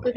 Good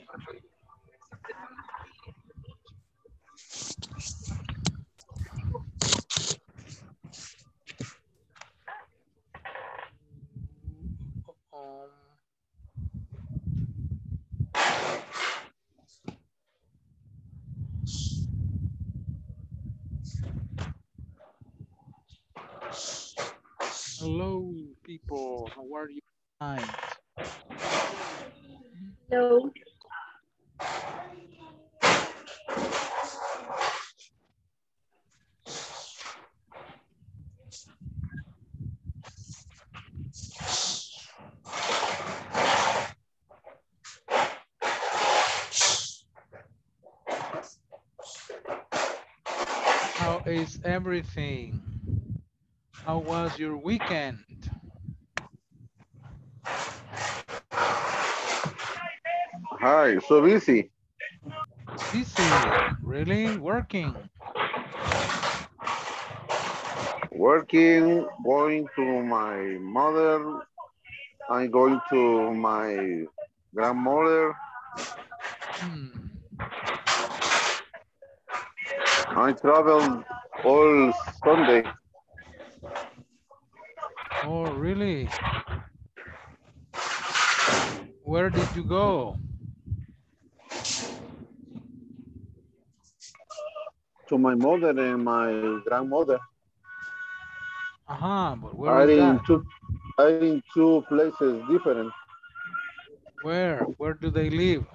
Hello, people. How are you tonight? Hello. How is everything? How was your weekend? Hi, so busy. Busy, really? Working? Working, going to my mother, I'm going to my grandmother. I traveled all Sunday. Oh, really? Where did you go? To my mother and my grandmother. Uh-huh, but where was that? In two places different. Where? Where do they live?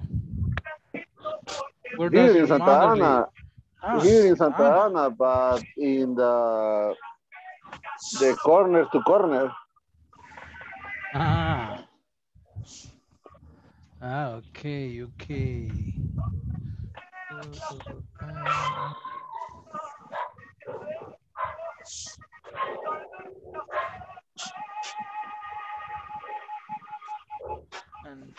Where does your mother live? Ah, here in Santa Ana, but in the corner to corner. Okay, okay. And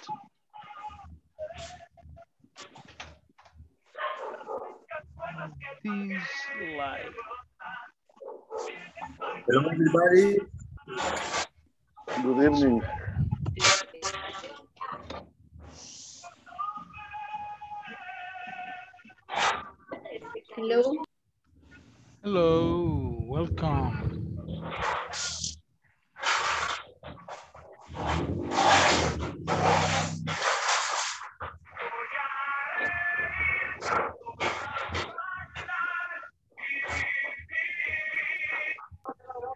these slides. Hello, everybody. Good evening. Hello. Hello. Welcome.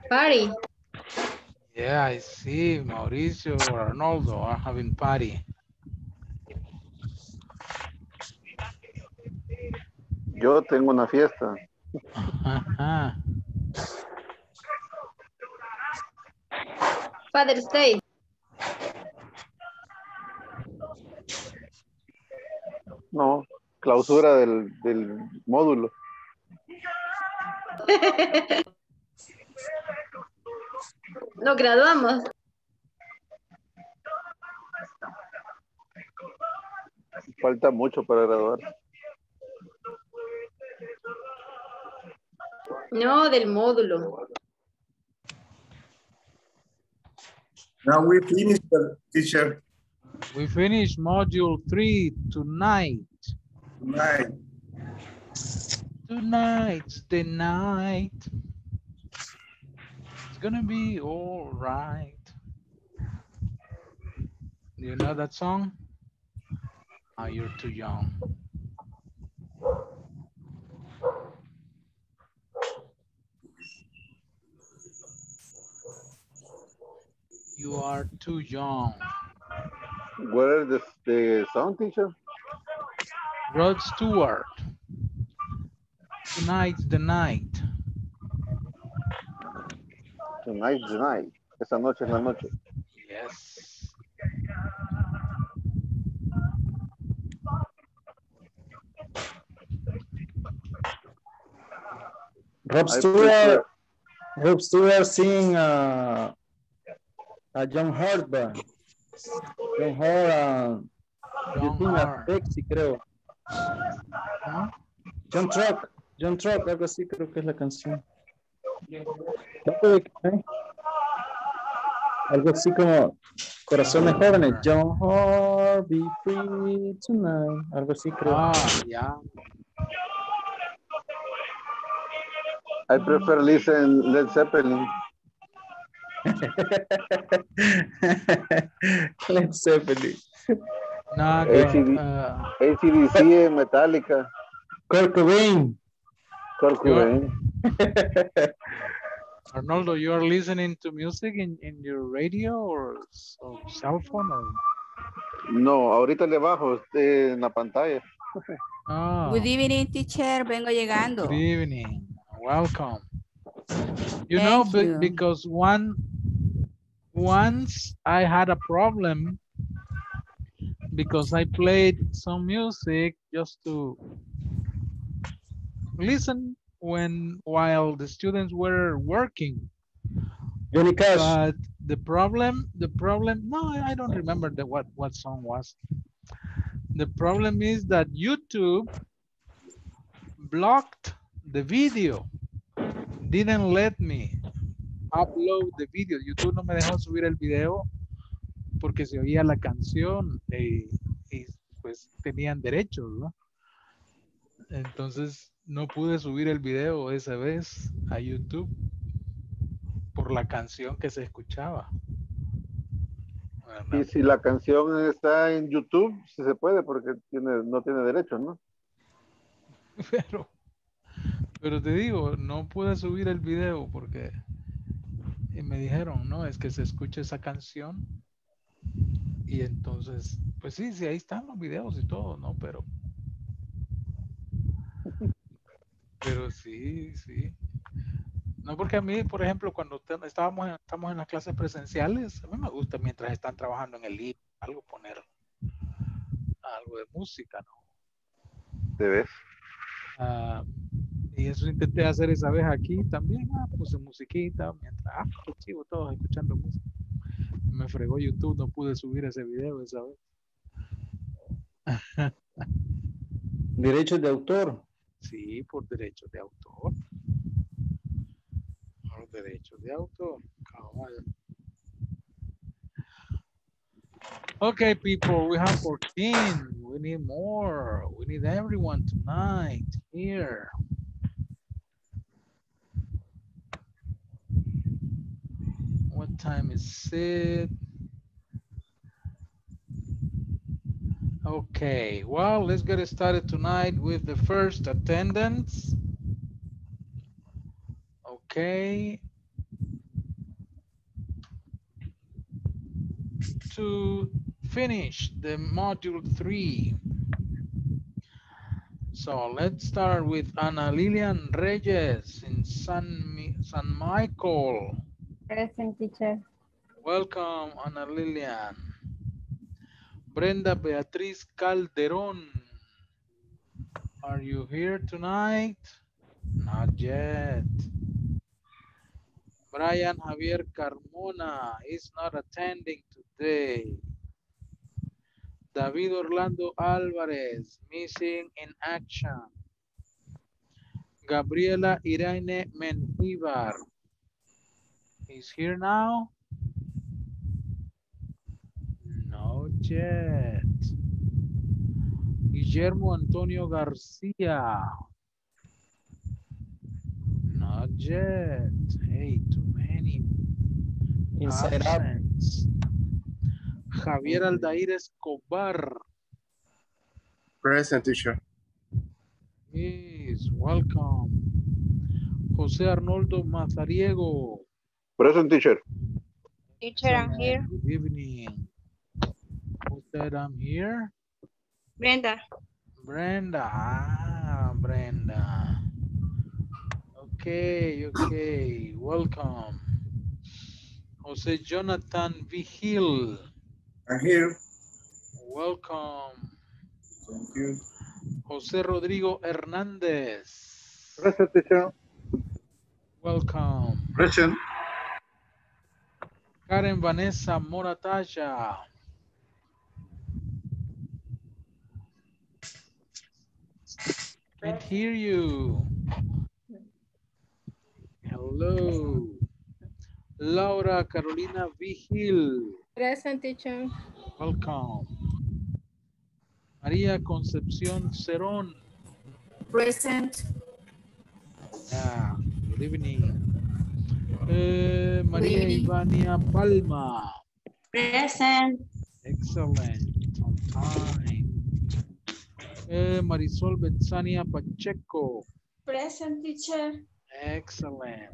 Party. Yeah, I see Mauricio or Arnoldo are having party. Yo tengo una fiesta. Father's Day. No, clausura del módulo. Nos graduamos. Falta mucho para graduar. No, del módulo. Now we finished, teacher. We finished module 3 tonight. Tonight. Tonight's the night. Gonna be all right. Do you know that song? Oh, you're too young. You are too young. Where is the sound teacher? Rod Stewart. Tonight's the night. Tonight, tonight. Esa noche es la noche. Yes. Rob Stewart singing a John Hurt band. John Hurt, you think a Pepsi, creo. ¿No? John Truck, algo así creo que es la canción. algo así como Corazones Jóvenes, John Hart, be free tonight, algo así creo. Ah, ya. Yeah. I prefer listen Led Zeppelin. Led Zeppelin. No, AC/DC, Metallica. Kurt Cobain. Arnoldo, you are listening to music in your radio or cell phone? Or... No, ahorita le bajo en la pantalla. Oh. Good evening, teacher. Vengo llegando. Good evening. Welcome. You know, because once I had a problem because I played some music just to listen while the students were working. But the problem, no, I don't remember what song was. The problem is that YouTube blocked the video. Didn't let me upload the video. YouTube no me dejó subir el video porque se oía la canción y pues tenían derechos, ¿no? Entonces no pude subir el video esa vez a YouTube por la canción que se escuchaba. Bueno, y si la canción está en YouTube, sí se puede porque no tiene derechos, ¿no? Pero te digo, no pude subir el video porque y me dijeron, no, es que se escucha esa canción y entonces, pues sí, ahí están los videos y todo, ¿no? Pero sí. No, porque a mí, por ejemplo, cuando estamos en las clases presenciales, a mí me gusta mientras están trabajando en el libro, algo poner, algo de música, ¿no? ¿Te ves? Y eso intenté hacer esa vez aquí también, puse musiquita, mientras, chivo, todos escuchando música. Me fregó YouTube, no pude subir ese video esa vez. ¿Derechos de autor? Sí, por derechos de autor. Por derechos de autor. Caballo. Okay, people, we have 14. We need more. We need everyone tonight here. What time is it? Okay, well, let's get started tonight with the first attendance. Okay. To finish the module 3. So let's start with Ana Lilian Reyes in San Michael. Present, teacher. Welcome, Ana Lilian. Brenda Beatriz Calderón. Are you here tonight? Not yet. Brian Javier Carmona is not attending today. David Orlando Alvarez, missing in action. Gabriela Irene Menjivar is here now. Jet. Guillermo Antonio Garcia. Not yet. Hey, too many. Inside out. Javier Aldair Escobar. Present, teacher. Yes, welcome. José Arnoldo Mazariego. Present, teacher. Teacher, I'm here. Good evening. That I'm here. Brenda. Okay. Welcome. Jose Jonathan Vigil. I'm here. Welcome. Thank you. Jose Rodrigo Hernandez. Present, teacher. Welcome. Present. Karen Vanessa Morataya. Can't hear you. Hello. Laura Carolina Vigil. Present, teacher. Welcome. María Concepción Cerón. Present. Yeah, good evening. María Ivania Palma. Present. Excellent. On time. Marisol Benzania Pacheco. Present, teacher. Excellent.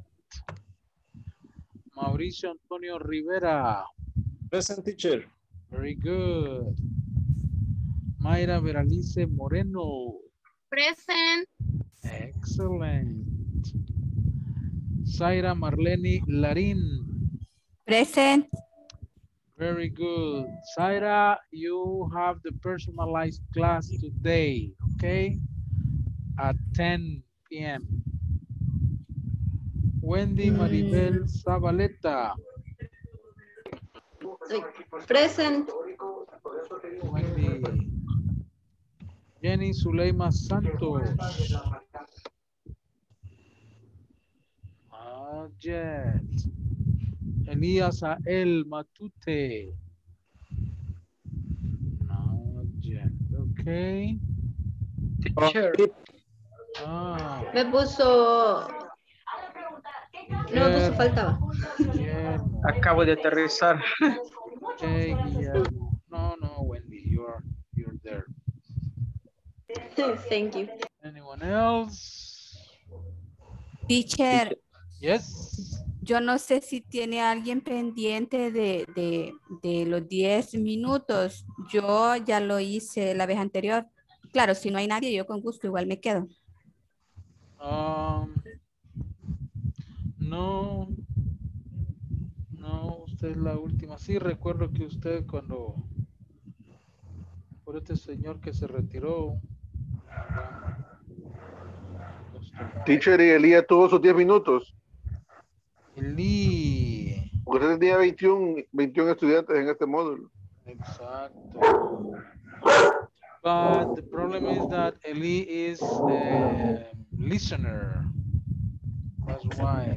Mauricio Antonio Rivera. Present, teacher. Very good. Mayra Veralice Moreno. Present. Excellent. Zaira Marlene Larín. Present. Very good. Zaira, you have the personalized class today, okay? At 10 p.m. Wendy Maribel Zabaleta. Present. Wendy. Jenny Zuleima Santos. Jet. Elías Ael Matute. Jet. Okay. Teacher. Me puso. No, puso faltaba. Yeah. Acabo de aterrizar. Okay, yeah. No, Wendy, you're there. Thank you. Anyone else? Teacher. Yes. Yo no sé si tiene alguien pendiente de los 10 minutos. Yo ya lo hice la vez anterior. Claro, si no hay nadie, yo con gusto igual me quedo. No, usted es la última. Sí, recuerdo que usted cuando... Por este señor que se retiró. Teacher, y Elías tuvo sus 10 minutos. Elías. Porque usted tenía 21 estudiantes en este módulo. Exacto. But the problem is that Elías is a listener. That's why.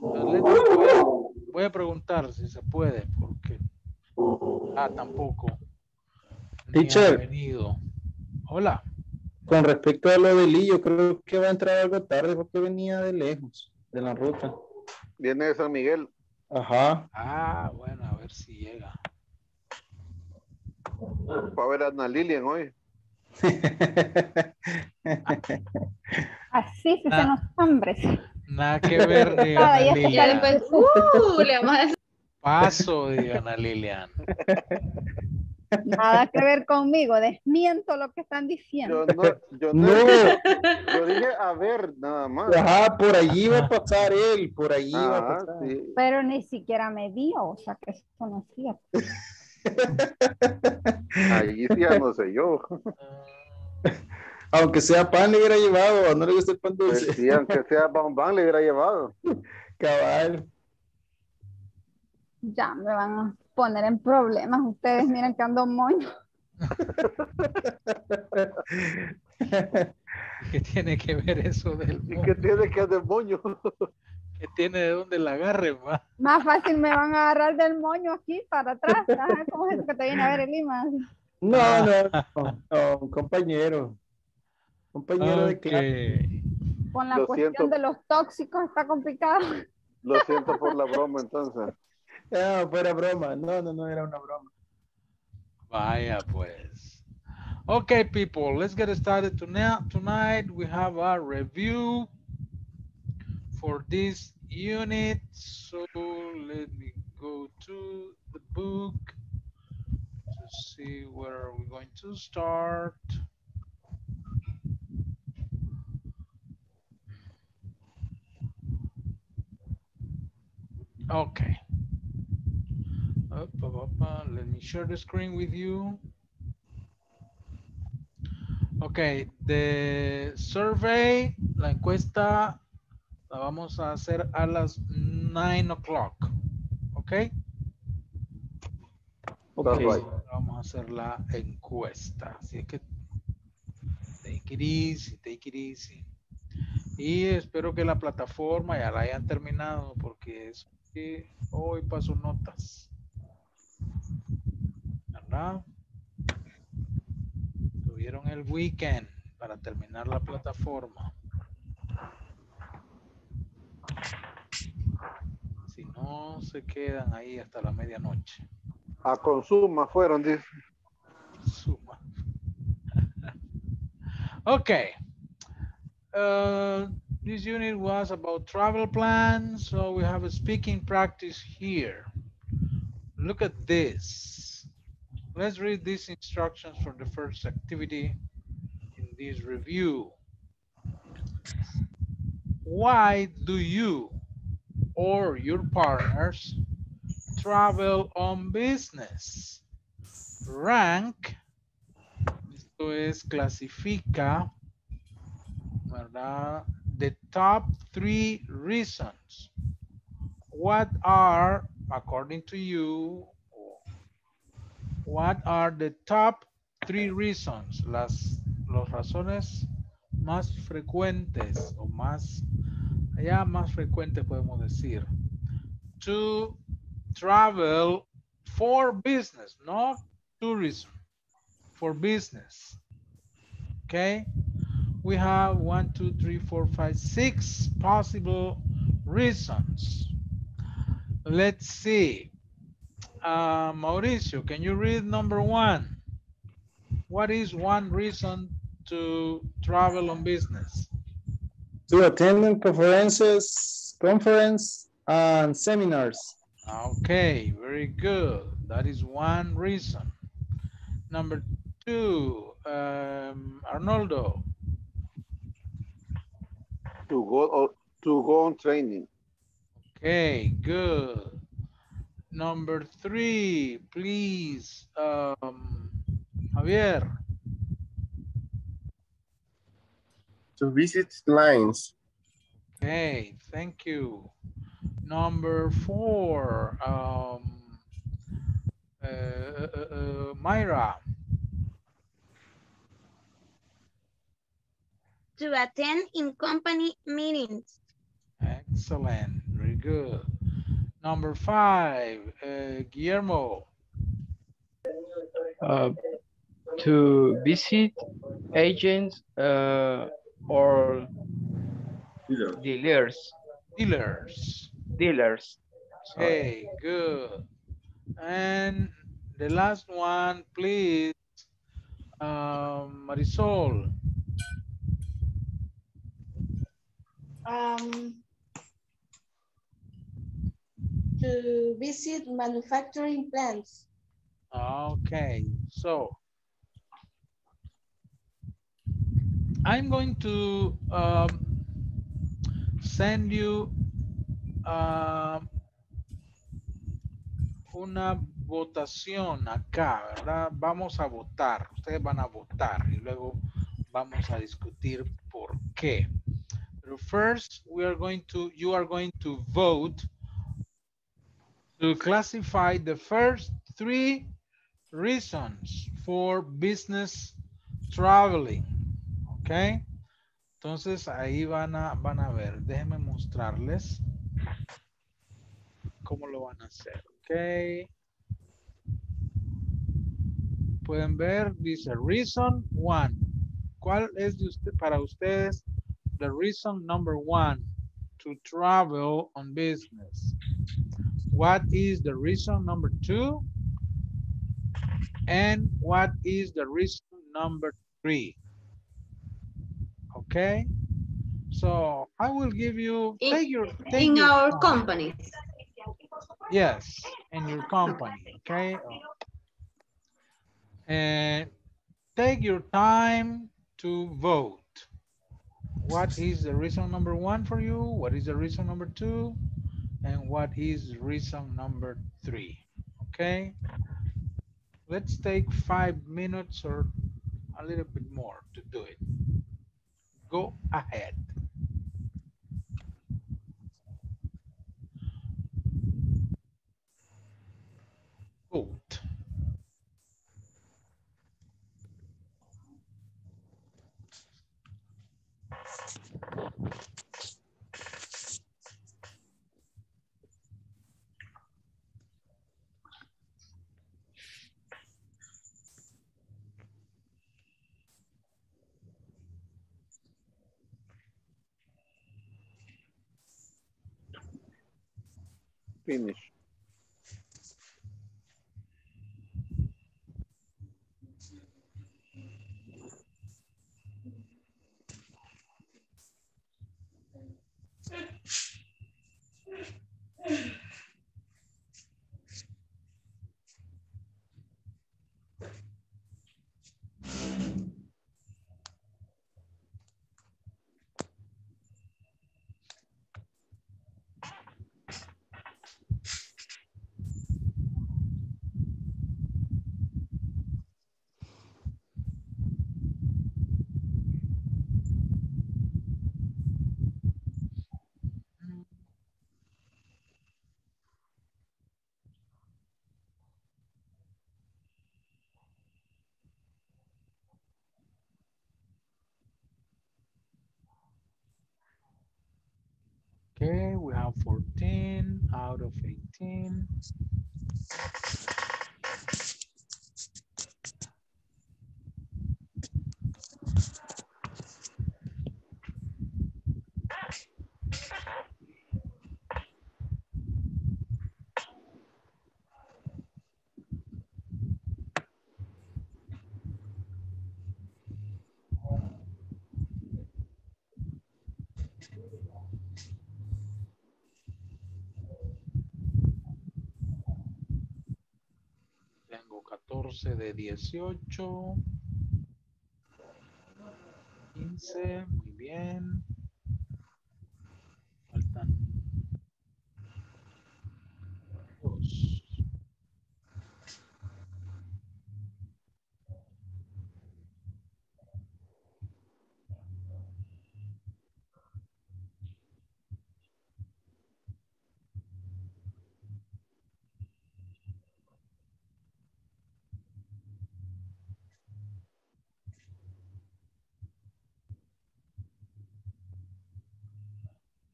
Voy a preguntar si se puede, porque tampoco. Teacher. Hola. Con respecto a lo de Lee, yo creo que va a entrar algo tarde porque venía de lejos, de la ruta. Viene de San Miguel. Ajá. Ah, bueno, a ver si llega. Para ver a Ana Lilian hoy. Así se hacen los hombres. Nada que ver, digo, Ana Lilian. Paso, digo, Ana Lilian. Nada que ver conmigo, desmiento lo que están diciendo. Yo dije a ver, nada más. Ajá, por allí va a pasar él, por allí va a pasar. Sí. Pero ni siquiera me dio, o sea que eso no es cierto. Allí sí ya no sé yo. Aunque sea pan le hubiera llevado, no le gusta el pan dulce. Sí, aunque sea bombón le hubiera llevado. Cabal. Ya me van a poner en problemas ustedes, miren que ando moño. ¿Qué tiene que ver eso del moño? ¿Qué tiene que ver del moño? ¿Qué tiene de dónde la agarre? Ma? Más fácil me van a agarrar del moño aquí para atrás. Ah, ¿cómo es eso que te viene a ver el Lima? No, compañero okay. De clase. Con la cuestión de los tóxicos está complicado. Lo siento por la broma entonces. No, fuera broma. No era una broma. Vaya pues. Okay, people, let's get started tonight. We have a review for this unit. So let me go to the book to see where we're going to start. Okay. Let me share the screen with you. Okay, the survey, la encuesta, la vamos a hacer a las 9 o'clock. Okay? Okay. Right. Vamos a hacer la encuesta. Así que take it easy, take it easy. Y espero que la plataforma ya la hayan terminado, porque es que hoy paso notas. ¿Verdad? Tuvieron el weekend para terminar la plataforma. Si no, se quedan ahí hasta la medianoche. A Consuma fueron, dice. Consuma. Ok. This unit was about travel plans, so we have a speaking practice here. Look at this. Let's read these instructions for the first activity in this review. Why do you or your partners travel on business? Rank, esto es clasifica, ¿verdad? The top 3 reasons. What are, according to you, what are the top 3 reasons? Las razones más frecuentes o más, ya más frecuentes podemos decir. To travel for business, not tourism, for business, okay? We have 6 possible reasons. Let's see. Mauricio, can you read number 1? What is one reason to travel on business? To attend conferences and seminars. Okay, very good. That is one reason. Number 2, Arnoldo. To go on training. Okay, good. Number 3, please, Javier. To visit clients. Okay, thank you. Number 4, Mayra. To attend in company meetings. Excellent, very good. Number 5, Guillermo. To visit agents or dealers. Okay, good. And the last one, please, Marisol. To visit manufacturing plants. Okay, so I'm going to send you una votación acá, ¿verdad? Vamos a votar, ustedes van a votar y luego vamos a discutir por qué. First, you are going to vote to classify the first 3 reasons for business traveling, okay? Entonces ahí van a ver. Déjenme mostrarles cómo lo van a hacer, okay? Pueden ver, dice reason 1. ¿Cuál es de usted, para ustedes? The reason number 1 to travel on business. What is the reason number 2? And what is the reason number 3? Okay. So I will give you in your company. Yes, in your company. Okay. And take your time to vote. What is the reason number 1 for you? What is the reason number 2? And what is reason number 3? Okay. Let's take 5 minutes or a little bit more to do it. Go ahead. Vote. finish. Okay, we have 14 out of 18. Tengo 14 de 18. 15, muy bien. Faltan 2.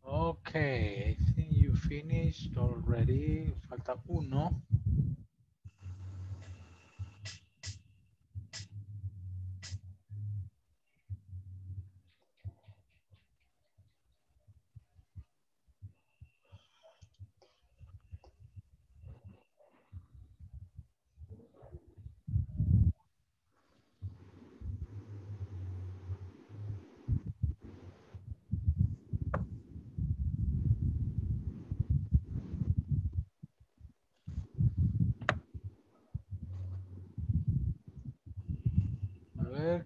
Okay, I think you finished already. Falta 1.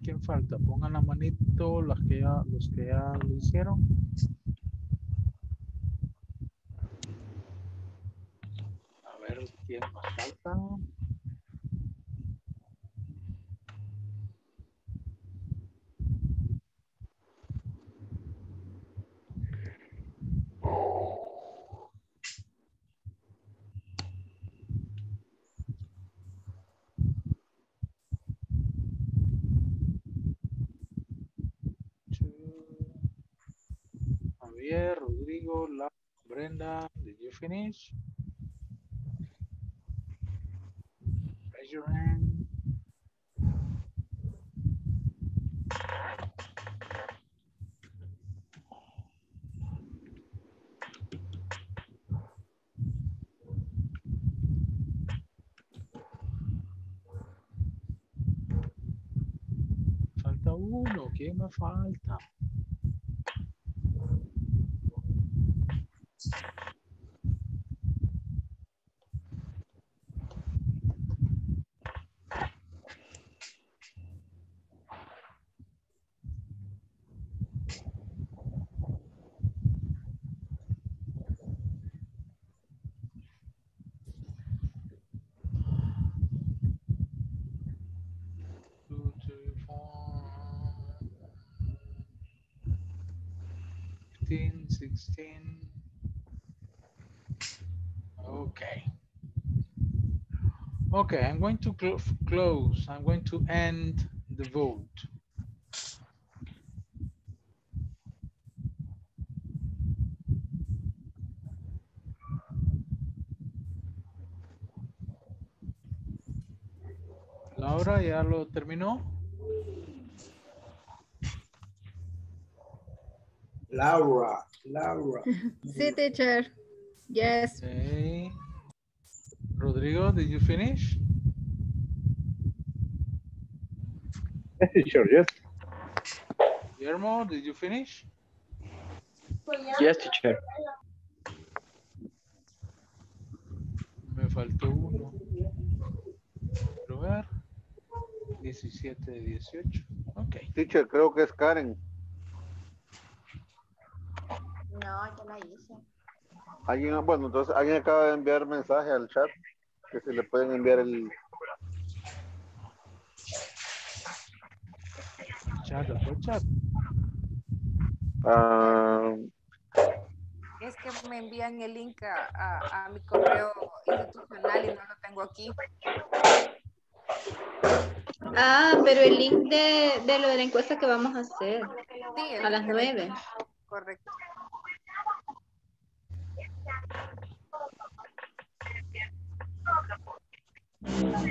¿Quién falta? Pongan la manito los que ya lo hicieron. A ver quién más falta. Rodrigo, Laura, Brenda, did you finish? Raise your hand. Falta 1, ¿qué me falta? Okay. Okay, I'm going to close. I'm going to end the vote. Laura, ¿ya lo terminó? Laura. Sí, teacher. Yes. Okay. Rodrigo, did you finish? Yes, teacher, yes. Guillermo, did you finish? Yes, teacher. Me faltó uno. Quiero ver. 17 de 18. Ok. Teacher, creo que es Karen. No, yo la hice. ¿Alguien, bueno, entonces alguien acaba de enviar mensaje al chat que se le pueden enviar el chat, el chat. Es que me envían el link a mi correo institucional y no lo tengo aquí. Ah, pero el link de lo de la encuesta que vamos a hacer, sí, a las 9. Correcto. No.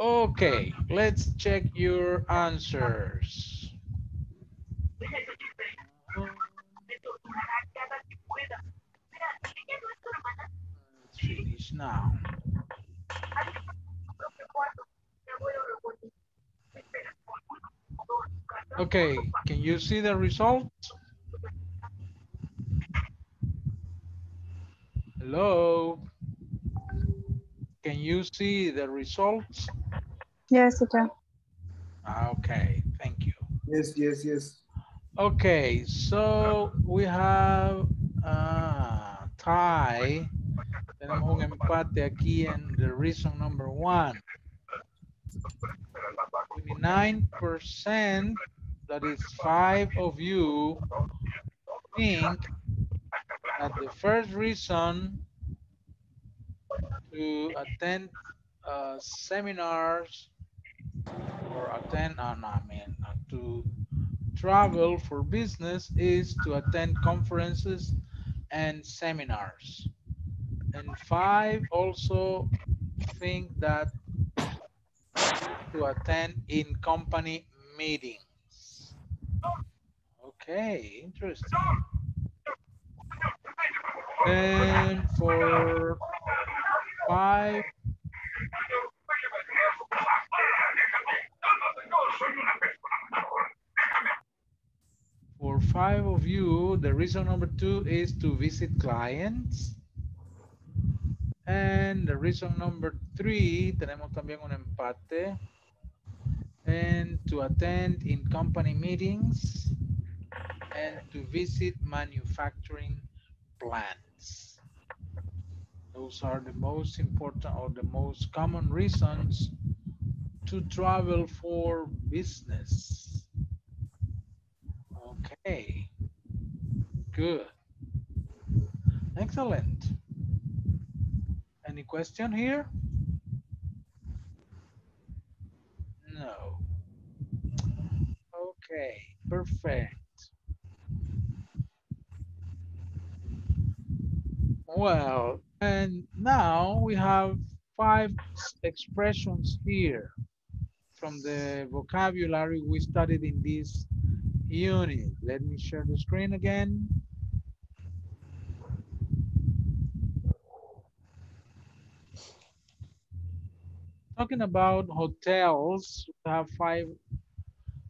Okay, let's check your answers. Let's finish now. Okay, can you see the results? Hello? Can you see the results? Yes, teacher. Okay, thank you. Yes. Okay, so we have a tie. Tenemos un empate aquí en the reason number one. 29%, that is 5 of you, think that the first reason to attend seminars or to travel for business is to attend conferences and seminars. And 5 also think that to attend in company meetings. Okay, interesting. And for 5, for 5 of you, the reason number 2 is to visit clients. And the reason number 3, tenemos también un empate. And to attend in company meetings and to visit manufacturing plants. Those are the most important or the most common reasons to travel for business. Okay, good, excellent. Any question here? No. Okay, perfect. Well, and now we have 5 expressions here from the vocabulary we studied in this unit. Let me share the screen again. Talking about hotels, we have 5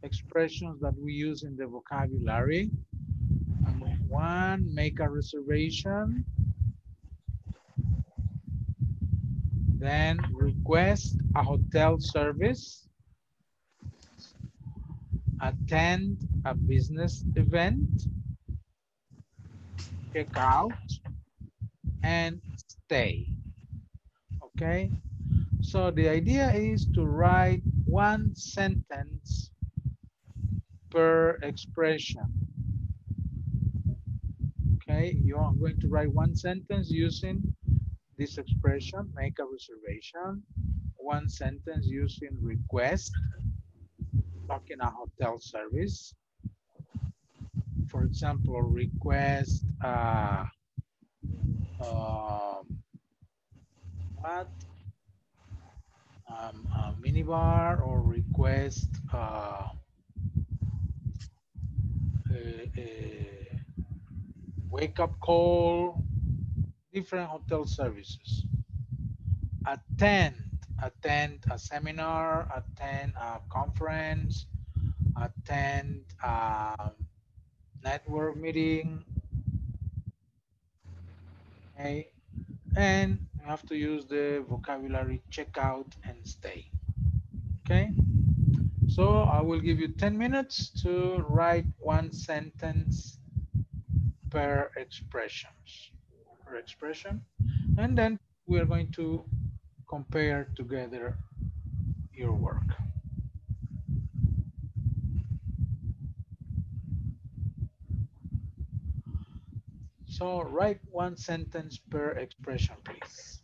expressions that we use in the vocabulary. Number 1, make a reservation. Then request a hotel service. Attend a business event. Check out and stay. Okay. So the idea is to write 1 sentence per expression. Okay, you are going to write 1 sentence using this expression, make a reservation. 1 sentence using request, talking a hotel service. For example, request a minibar, or request wake up call, different hotel services. Attend a seminar, attend a conference, attend a network meeting. Okay. And you have to use the vocabulary check out and stay. Okay. So I will give you 10 minutes to write one sentence per expressions. And then we are going to compare together your work. So write one sentence per expression, please.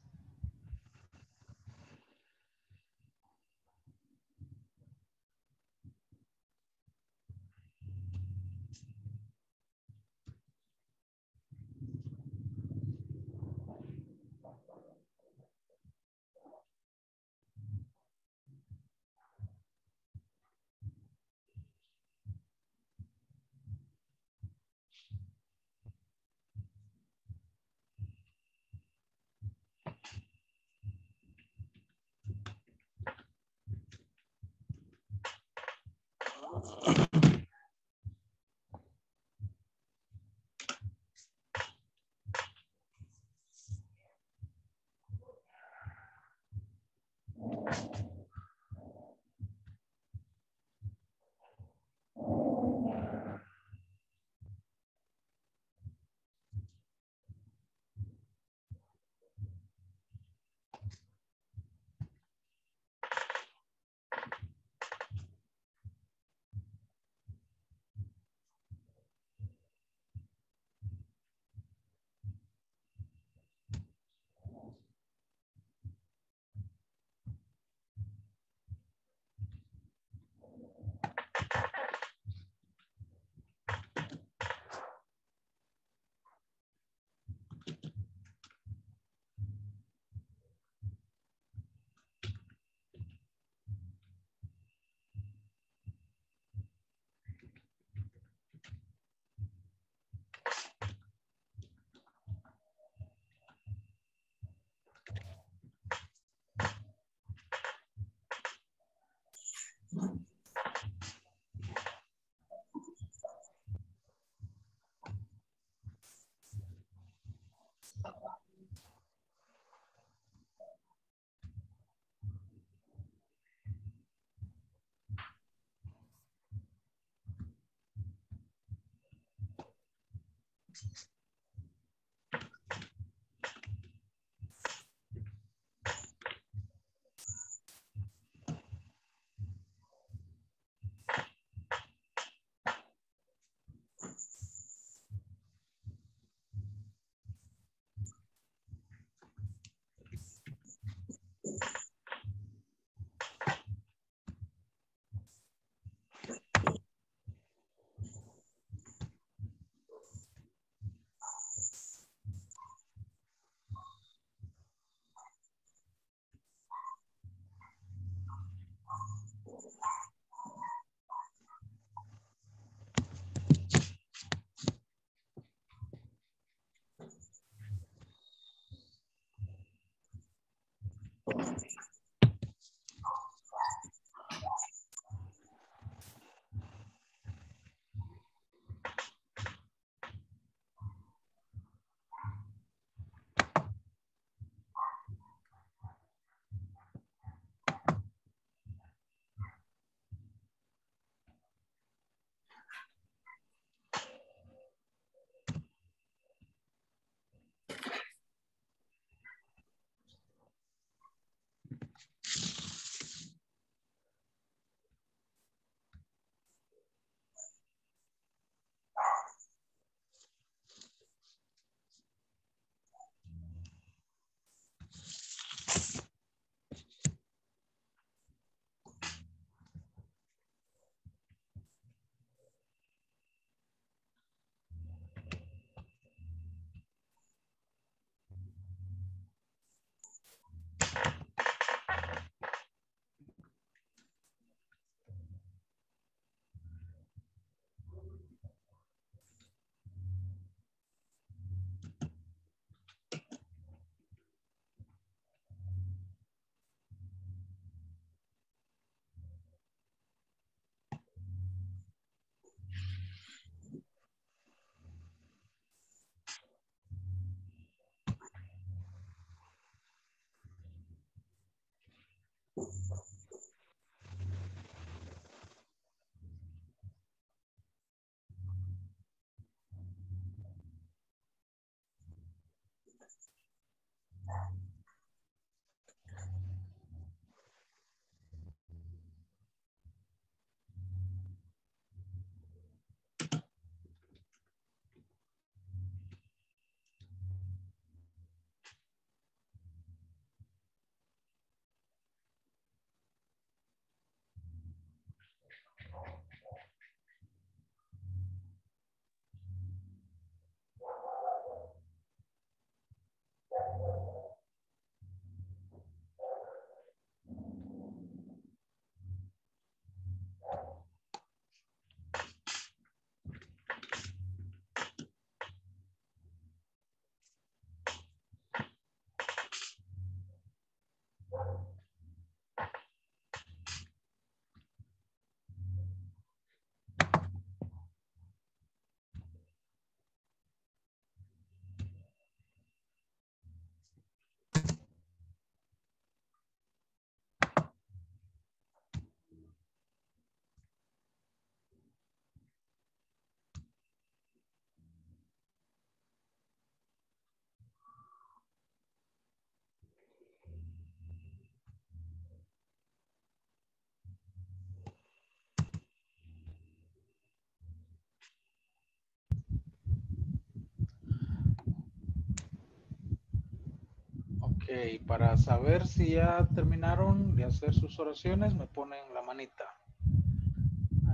Ok, para saber si ya terminaron de hacer sus oraciones, me ponen la manita.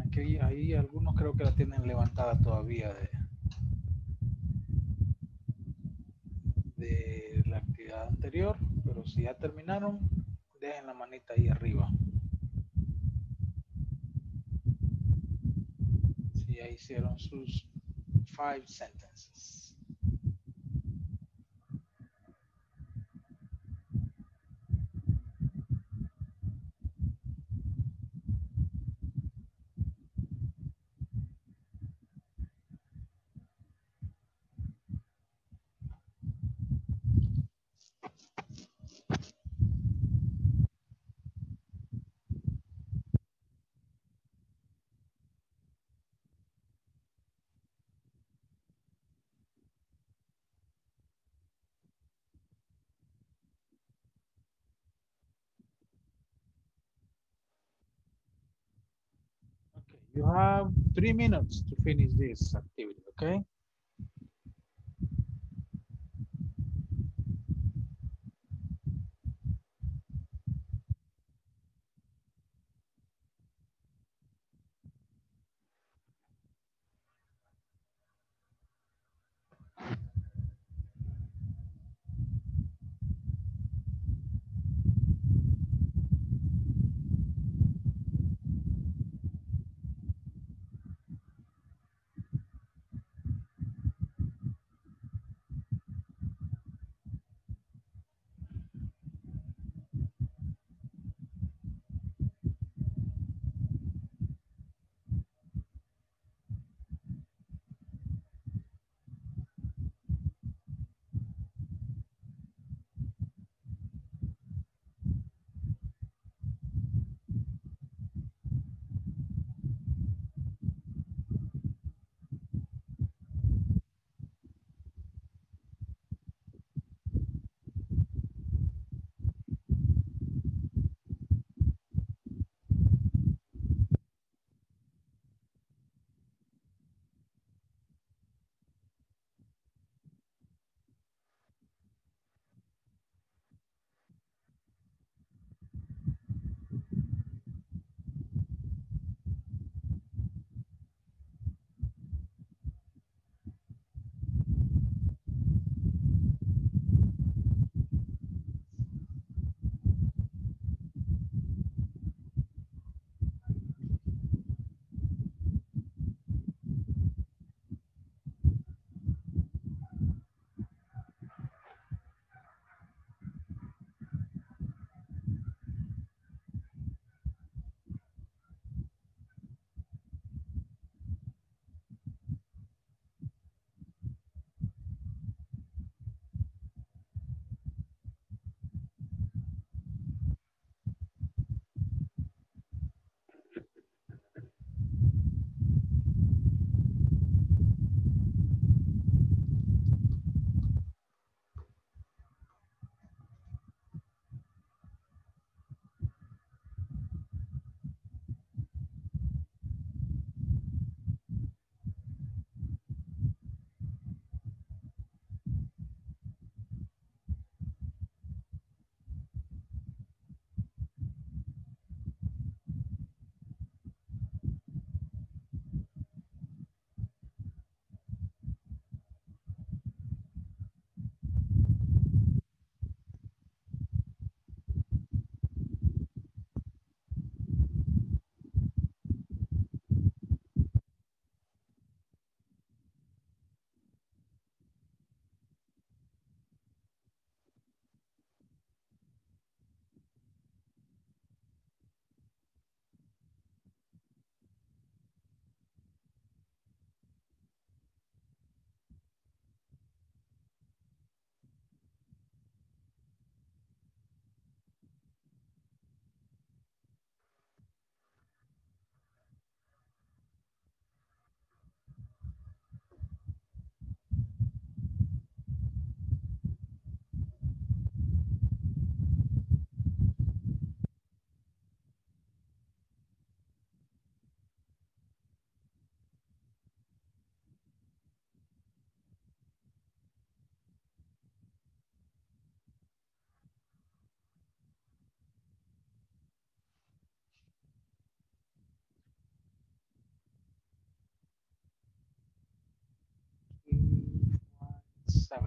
Aquí, ahí algunos creo que la tienen levantada todavía de la actividad anterior, pero si ya terminaron, dejen la manita ahí arriba. Si ya hicieron sus 5 sentences. You have 3 minutes to finish this activity, okay? 7.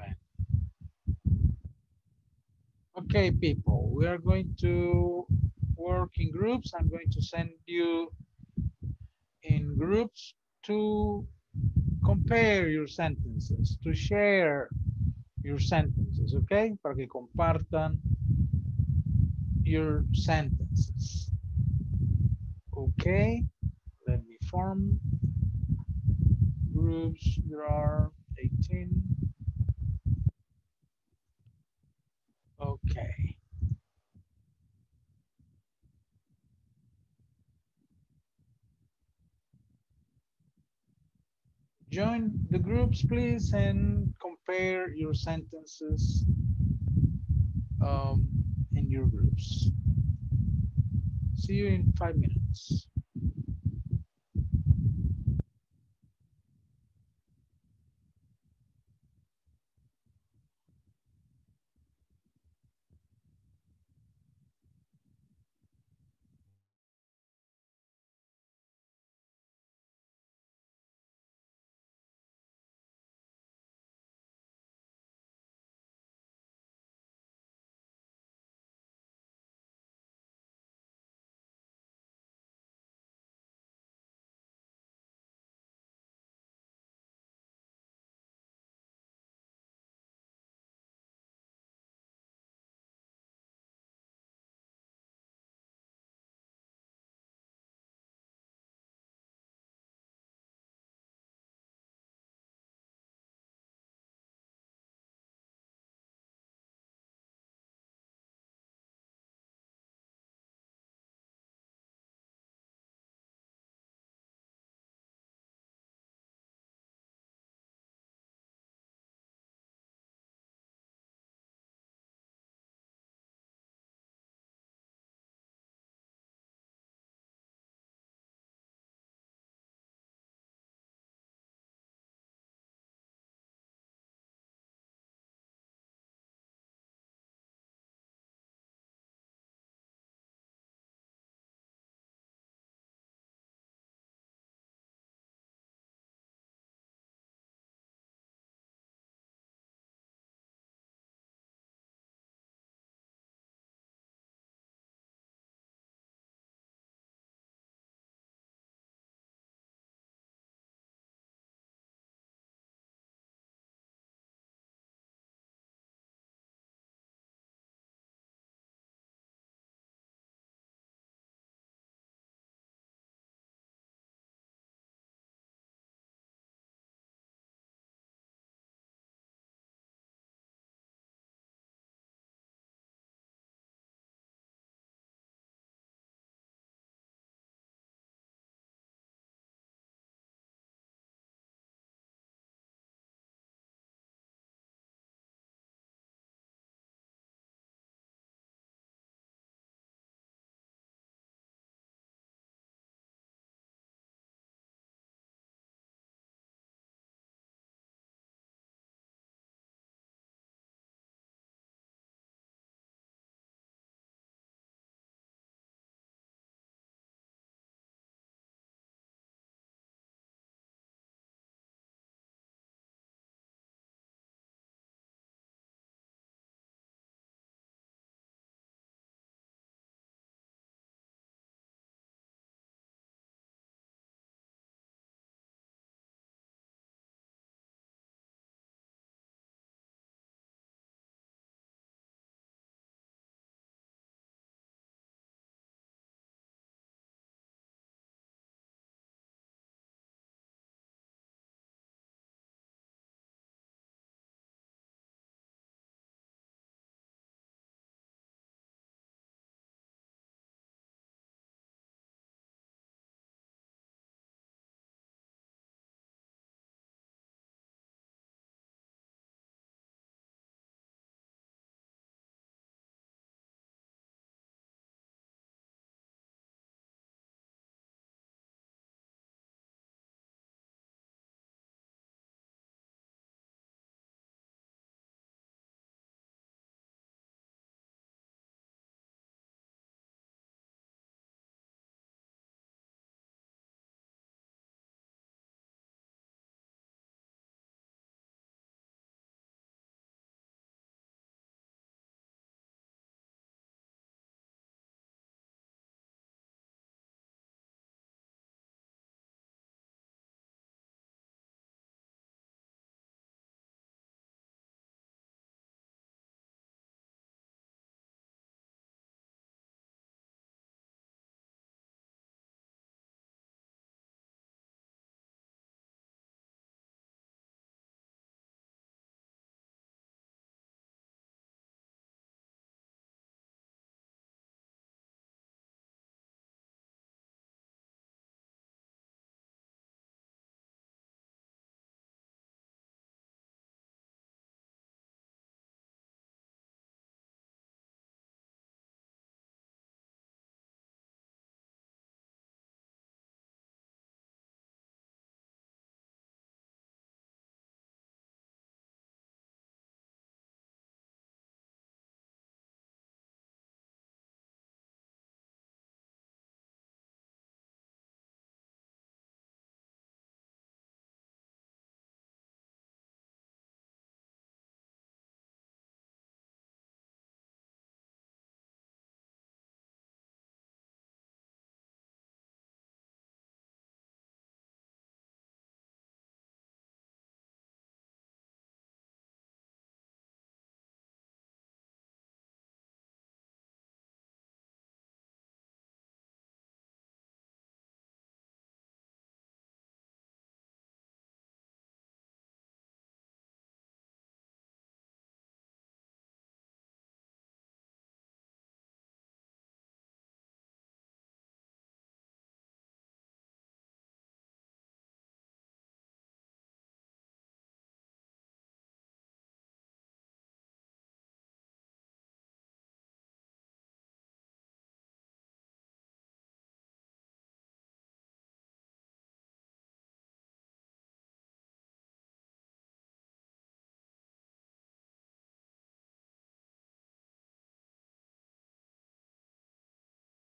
Okay, people, we are going to work in groups. I'm going to send you in groups to compare your sentences, to share your sentences, okay? Para que compartan your sentences. Okay, let me form groups. There are 18. Okay. Join the groups, please, and compare your sentences in your groups. See you in 5 minutes.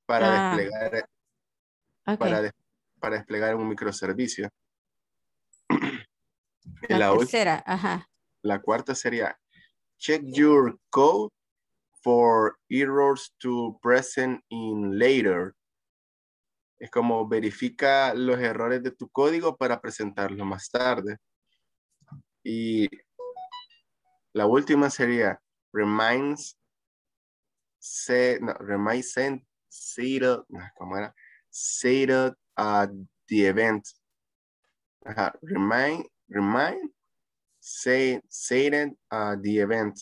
para desplegar, okay, para desplegar un microservicio. La cuarta sería check your code for errors to present in later. Es como verifica los errores de tu código para presentarlo más tarde. Y la última sería remain seated at the event. Ajá, remain seated at the event.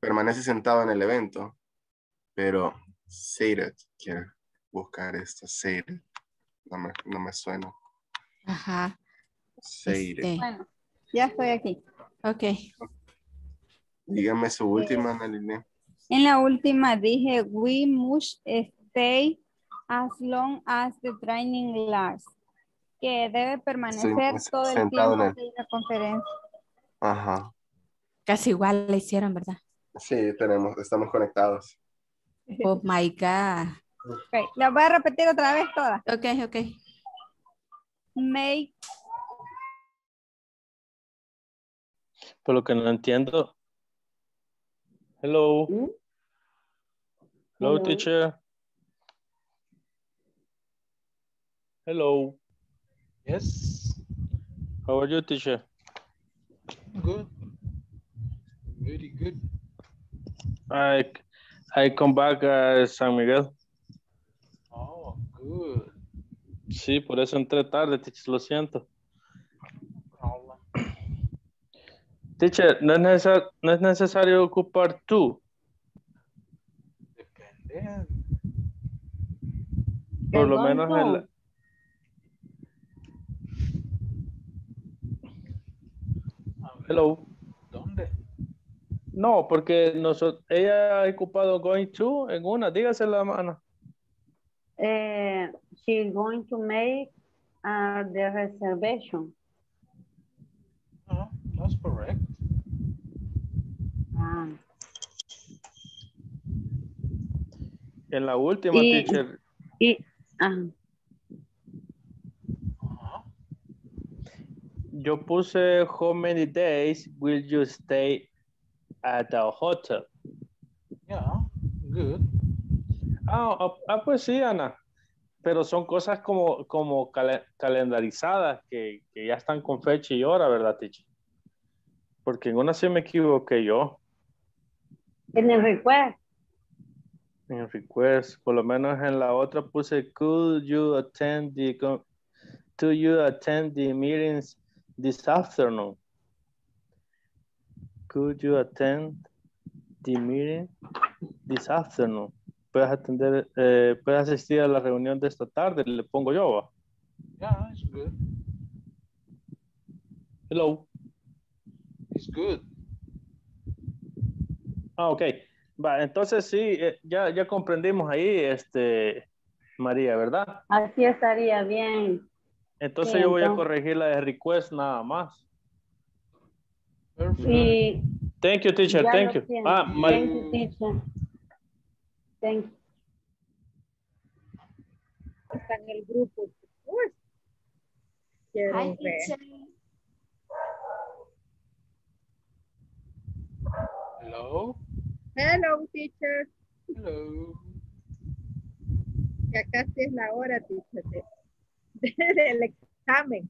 Permanece sentado en el evento, pero seated, quiero buscar esta seated. No me suena. Ajá. Seated. Bueno, ya estoy aquí. Ok. Dígame su última, Analine. En la última dije, we must stay as long as the training lasts. Que debe permanecer todo el tiempo de la conferencia. Ajá. Casi igual le hicieron, ¿verdad? Sí, estamos conectados. Oh my God. Okay, la voy a repetir otra vez todas. Ok. Por lo que no entiendo. Hello. Hello. Hello, teacher. Hello. Yes. How are you, teacher? Good. Very good. I come back a San Miguel. Oh, good. Sí, por eso entré tarde, teacher, lo siento. Oh. Teacher, ¿no es necesario ocupar tú? Depende. Por lo menos en la... Hello. ¿Dónde? No, porque ella ha ocupado going to en una. Dígase la mano. She's going to make the reservation. No, that's correct. En la última, teacher. Yo puse, how many days will you stay at a hotel? Yeah, good. Pues sí, Ana. Pero son cosas como calendarizadas que ya están con fecha y hora, ¿verdad, teacher? Porque en una sí me equivoqué yo. En el request. En el request. Por lo menos en la otra puse, could you attend the meetings this afternoon? Could you attend the meeting this afternoon? Puedes asistir a la reunión de esta tarde, le pongo yo, ¿va? Yeah, it's good. Hello. It's good. Ok. Va, entonces sí, ya comprendimos ahí, María, ¿verdad? Así estaría bien. Entonces yo voy a corregir la de request nada más. Sí. Thank you, teacher. Thank you. Thank you, teacher. Thank you. Está en el grupo. Hi, teacher. Hello. Hello, teacher. Hello. Ya casi es la hora, teacher. Del examen,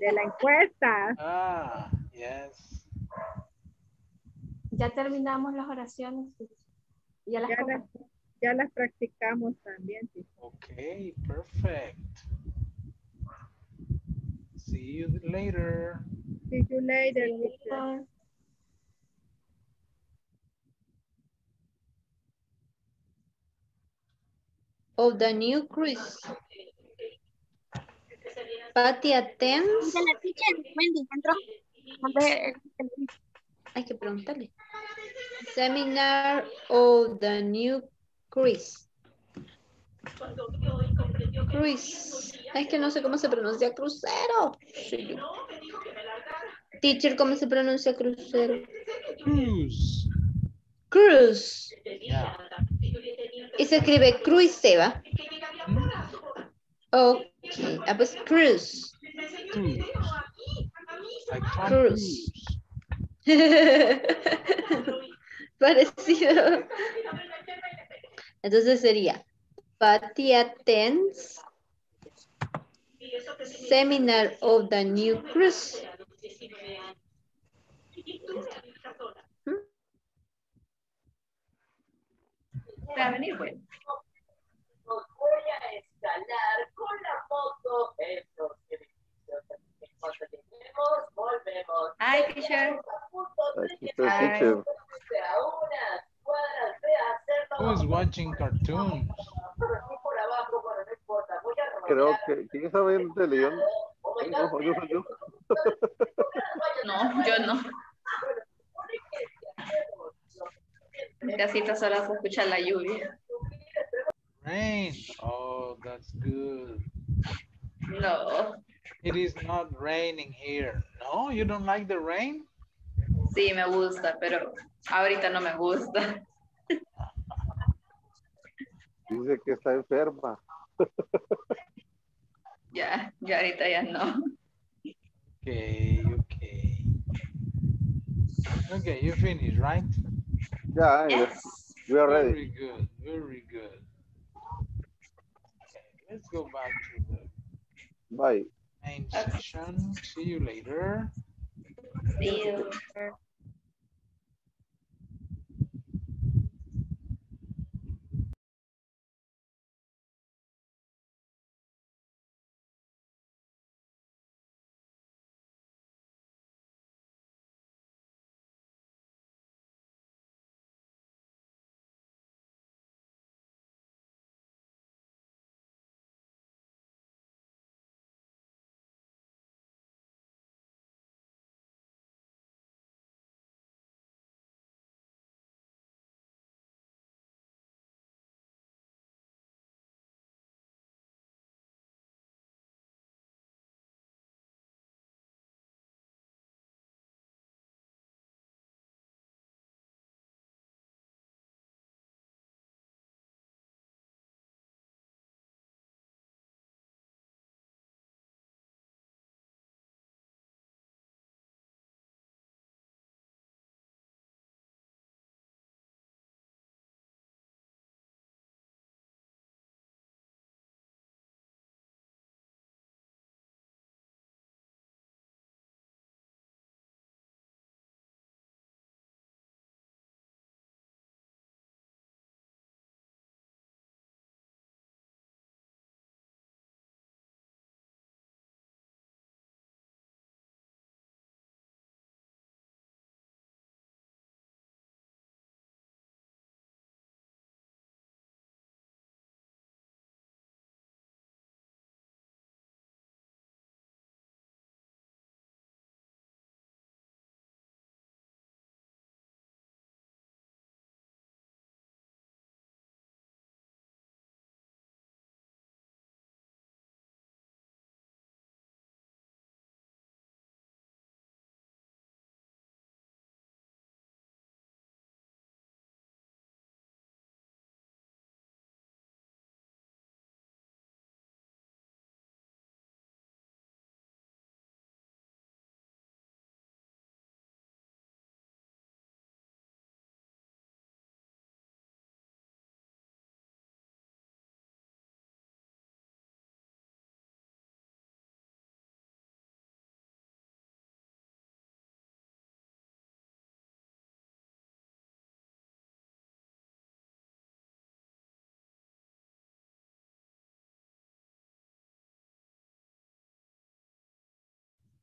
de la encuesta. Yes. Ya terminamos las oraciones. Ya las practicamos también. Ok, perfect. See you later. See you later. See you later. Of the new cruise. Patty attends. Hay que preguntarle. Seminar of the new cruise. Cruise. Es que no sé cómo se pronuncia crucero. Sí. Teacher, ¿cómo se pronuncia crucero? Cruise. Cruise. Yeah. Y se escribe Cruz y Seba. Ok, ah, pues Cruz. Cruz. Cruz. Parecido. Entonces sería Patty attends seminar of the new cruise. Para venir, bueno. Nos voy a escalar con la foto en los edificios. Cuando lleguemos, volvemos. Ay, teacher. Aquí estoy, teacher. A unas cuadras de hacerlo. Who's watching cartoons? Por abajo, bueno, no importa. Voy a robar. Creo que, ¿quién está viendo el león? No, yo soy yo. No, yo no. En casita solo se escucha la lluvia. Rain. Oh, that's good. No. It is not raining here. No, you don't like the rain? Sí, me gusta, pero ahorita no me gusta. Dice que está enferma. Ya ahorita ya no. Okay, you finished, right? Yeah, yes. We are ready. Very good, very good. Okay, let's go back to the main session. See you later. See you.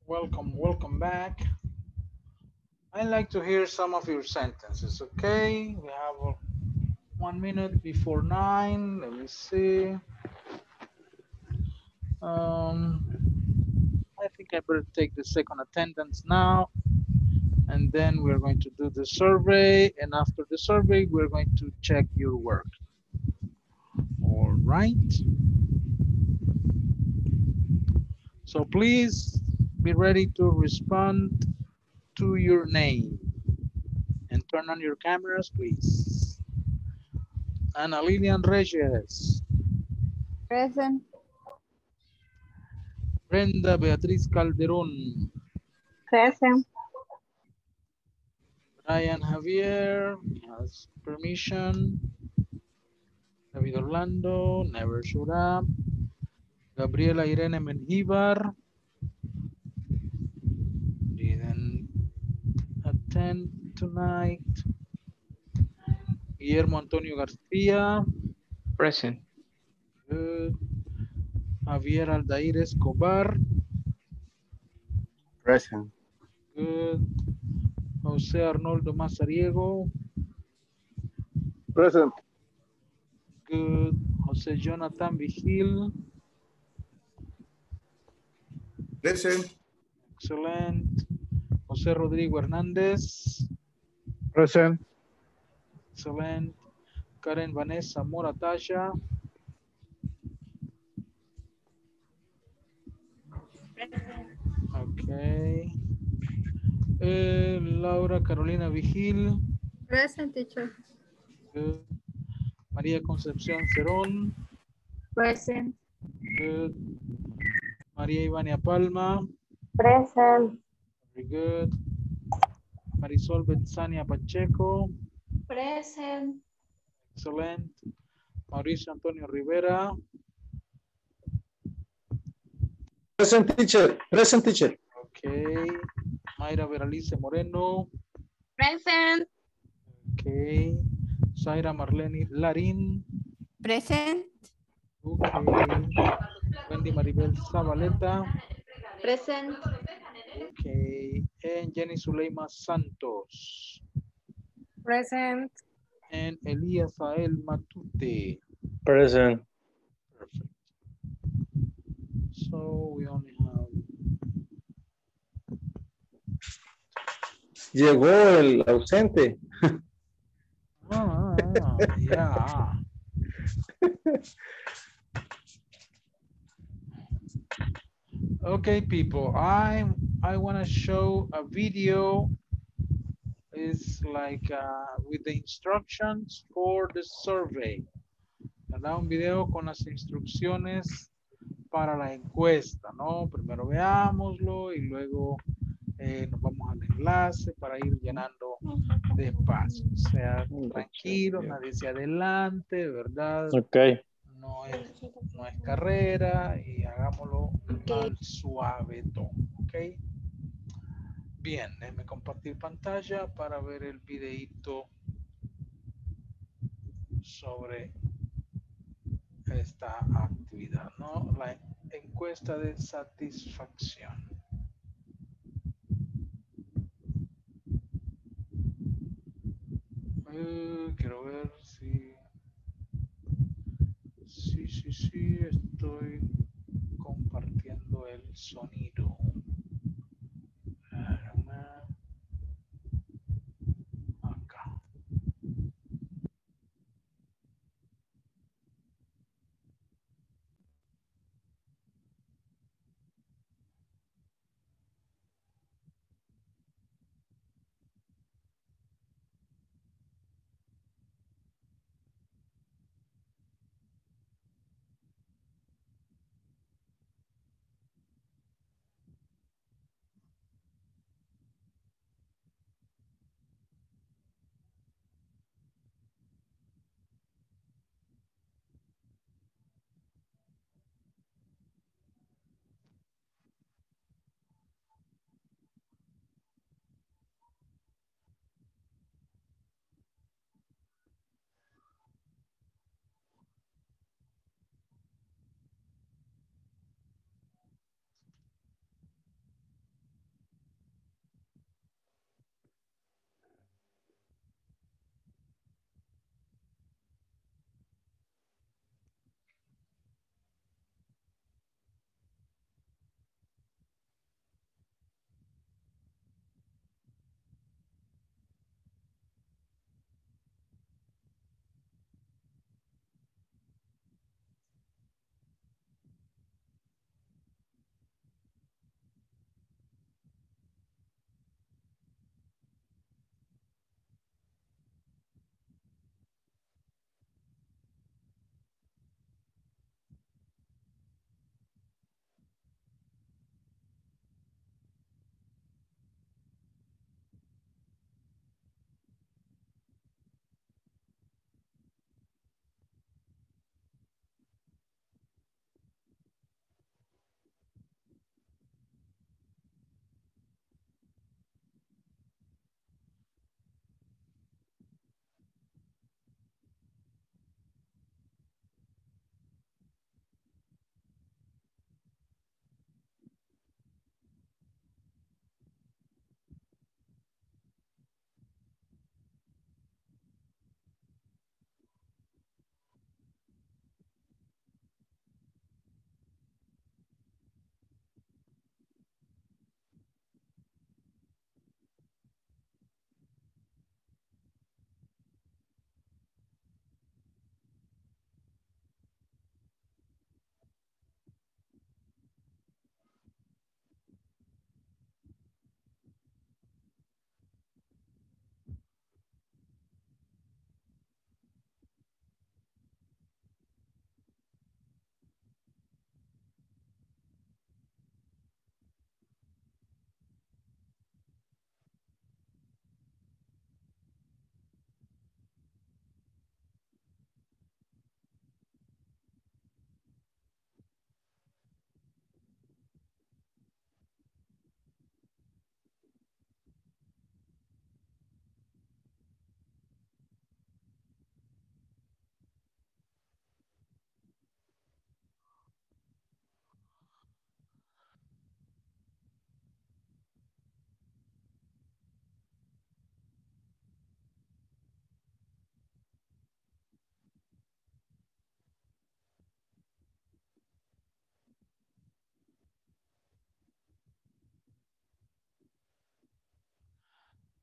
Welcome back. I'd like to hear some of your sentences, okay? We have 1 minute before 9. Let me see. I think I better take the second attendance now. And then we're going to do the survey. And after the survey, we're going to check your work. All right. So please, be ready to respond to your name and turn on your cameras, please. Ana Lilian Reyes. Present. Brenda Beatriz Calderón. Present. Brian Javier has permission. David Orlando never showed up. Gabriela Irene Menjivar didn't attend tonight. Guillermo Antonio García. Present. Good. Javier Aldair Escobar. Present. Good. José Arnoldo Mazariego. Present. Good. José Jonathan Vigil. Present. Excellent. José Rodrigo Hernández. Present. Excellent. Karen Vanessa Morataya. Okay. Laura Carolina Vigil. Present, teacher. Good. María Concepción Cerón. Present. Good. María Ivania Palma. Present. Very good. Marisol Benzania Pacheco. Present. Excellent. Mauricio Antonio Rivera. Present, teacher. Present, teacher. Okay. Mayra Veralice Moreno. Present. Okay. Zaira Marlene Larín. Present. Okay. Wendy Maribel Zabaleta. Present. Okay. And Jenny Zuleima Santos. Present. And Elías Ael Matute. Present. Perfect. So we only have. Llegó el ausente. Yeah. Okay, people. I want to show a video. It's like with the instructions for the survey. ¿Verdad? Un video con las instrucciones para la encuesta, ¿no? Primero veámoslo y luego nos vamos al enlace para ir llenando de espacio. O sea, tranquilo, nadie se adelante, ¿verdad? Okay. No es carrera y hagámoslo al suavetón, ¿ok? Bien, déjenme compartir pantalla para ver el videíto sobre esta actividad, ¿no? La encuesta de satisfacción. Quiero ver si... Sí, estoy compartiendo el sonido. Acá.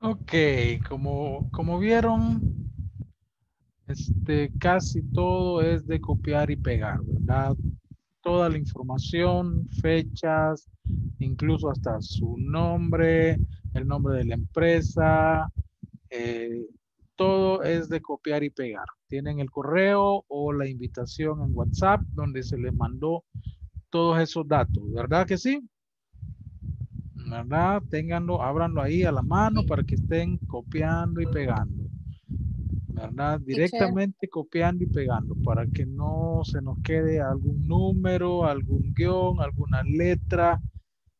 Ok, como vieron, casi todo es de copiar y pegar, ¿verdad? Toda la información, fechas, incluso hasta su nombre, el nombre de la empresa, todo es de copiar y pegar. Tienen el correo o la invitación en WhatsApp donde se les mandó todos esos datos, ¿verdad que sí? ¿Verdad? Ténganlo, ábranlo ahí a la mano para que estén copiando y pegando, ¿verdad? Directamente copiando y pegando para que no se nos quede algún número, algún guión, alguna letra,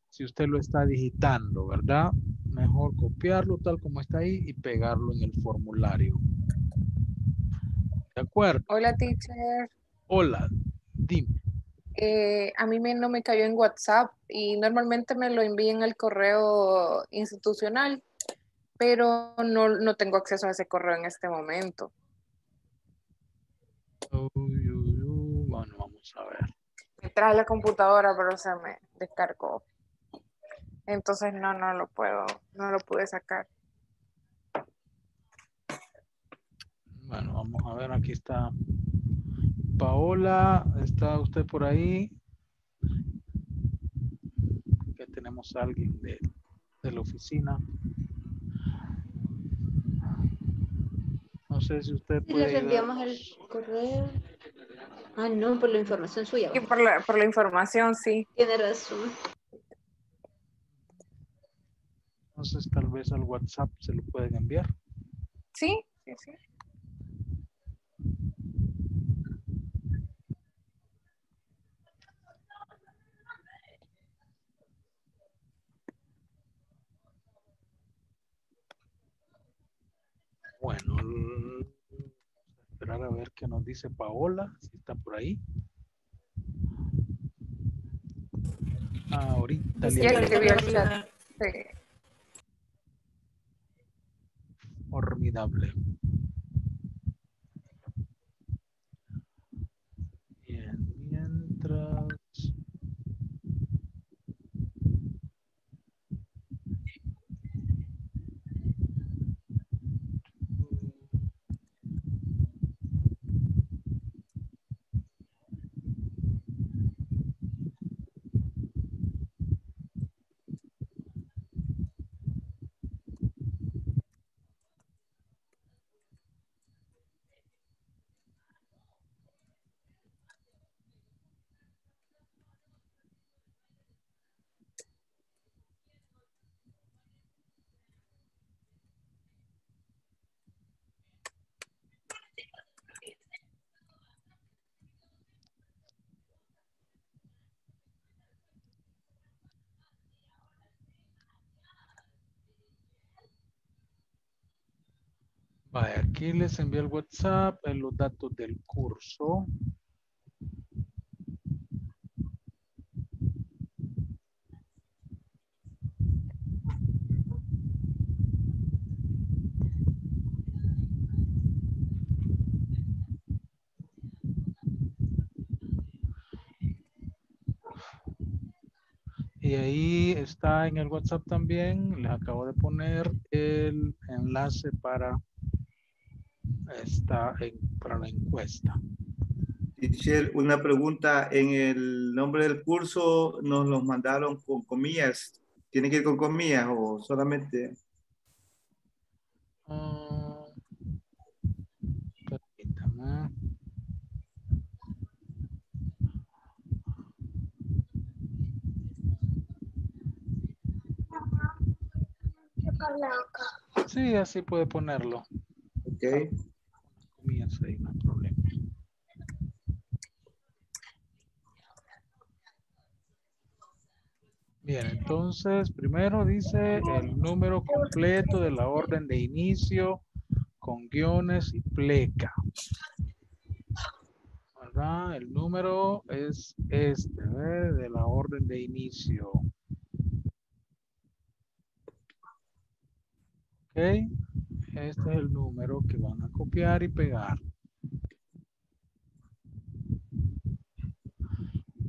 si usted lo está digitando, ¿verdad? Mejor copiarlo tal como está ahí y pegarlo en el formulario. ¿De acuerdo? Hola, teacher. Hola, dime. A mí no me cayó en WhatsApp y normalmente me lo envían al correo institucional, pero no tengo acceso a ese correo en este momento. Bueno, vamos a ver. Me trae la computadora, pero se me descargó. Entonces no lo pude sacar. Bueno, vamos a ver, aquí está Paola, ¿está usted por ahí? Que tenemos a alguien de la oficina. No sé si usted puede... Les enviamos el correo. Ah, no, por la información suya. Sí, por la información, sí. Tiene razón. Entonces, tal vez al WhatsApp se lo pueden enviar. Sí, sí, sí. Bueno, esperar a ver qué nos dice Paola, si está por ahí. Ahorita sí, le... Formidable. Bien, mientras... Aquí les envié el WhatsApp, los datos del curso. Y ahí está en el WhatsApp también, les acabo de poner el enlace para la encuesta. Michelle, una pregunta. En el nombre del curso nos los mandaron con comillas. ¿Tiene que ir con comillas o solamente? Permítame. Sí, así puede ponerlo. Ok. Ahí no hay problema. Bien, entonces primero dice el número completo de la orden de inicio con guiones y pleca, ¿verdad? El número es de la orden de inicio. Ok. Este es el número que van a copiar y pegar.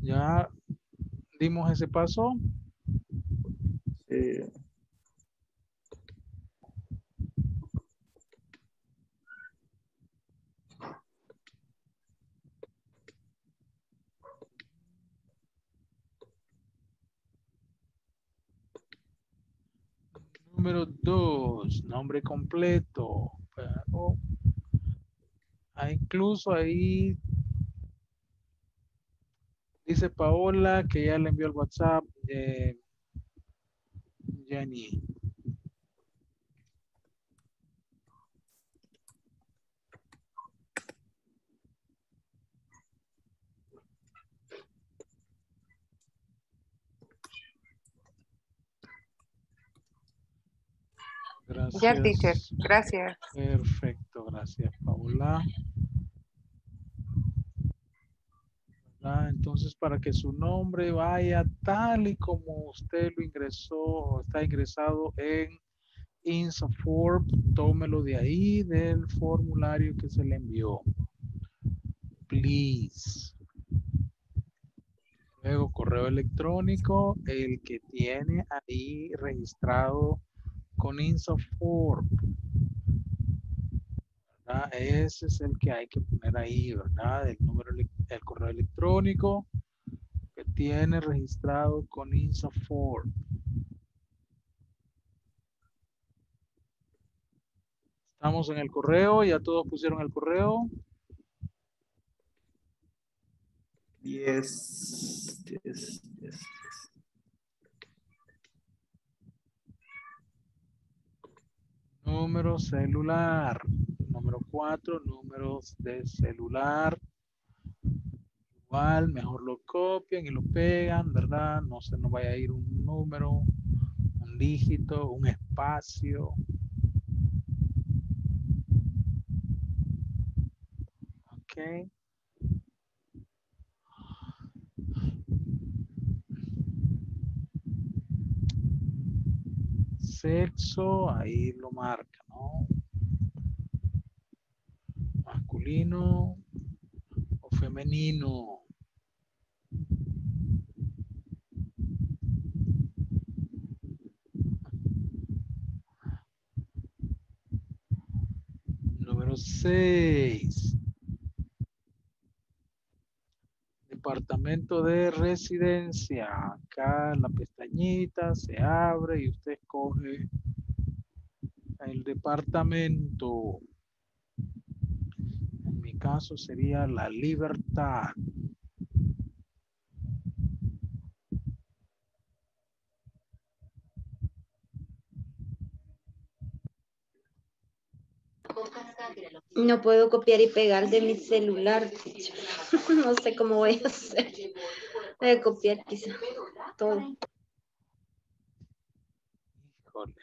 ¿Ya dimos ese paso? Sí. número 2, nombre completo. Pero incluso ahí dice Paola que ya le envió el WhatsApp de Jenny. Gracias. Ya, teacher. Gracias. Perfecto. Gracias, Paola. Entonces, para que su nombre vaya tal y como usted lo ingresó o está ingresado en INSAFORP, tómelo de ahí, del formulario que se le envió. Please. Luego, correo electrónico, el que tiene ahí registrado con INSAFORP, ¿verdad? Ese es el que hay que poner ahí, ¿verdad? El número, el correo electrónico que tiene registrado con INSAFORP. Estamos en el correo, ya todos pusieron el correo. Yes. Número celular, número 4, números de celular. Igual, mejor lo copian y lo pegan, ¿verdad? No se nos vaya a ir un número, un dígito, un espacio. Ok. Sexo, ahí lo marca, ¿no? Masculino o femenino. Número 6. Departamento de residencia. Acá la pestañita se abre y usted escoge el departamento. En mi caso sería La Libertad. No puedo copiar y pegar de mi celular. No sé cómo voy a hacer. Voy a copiar quizá todo. Híjole.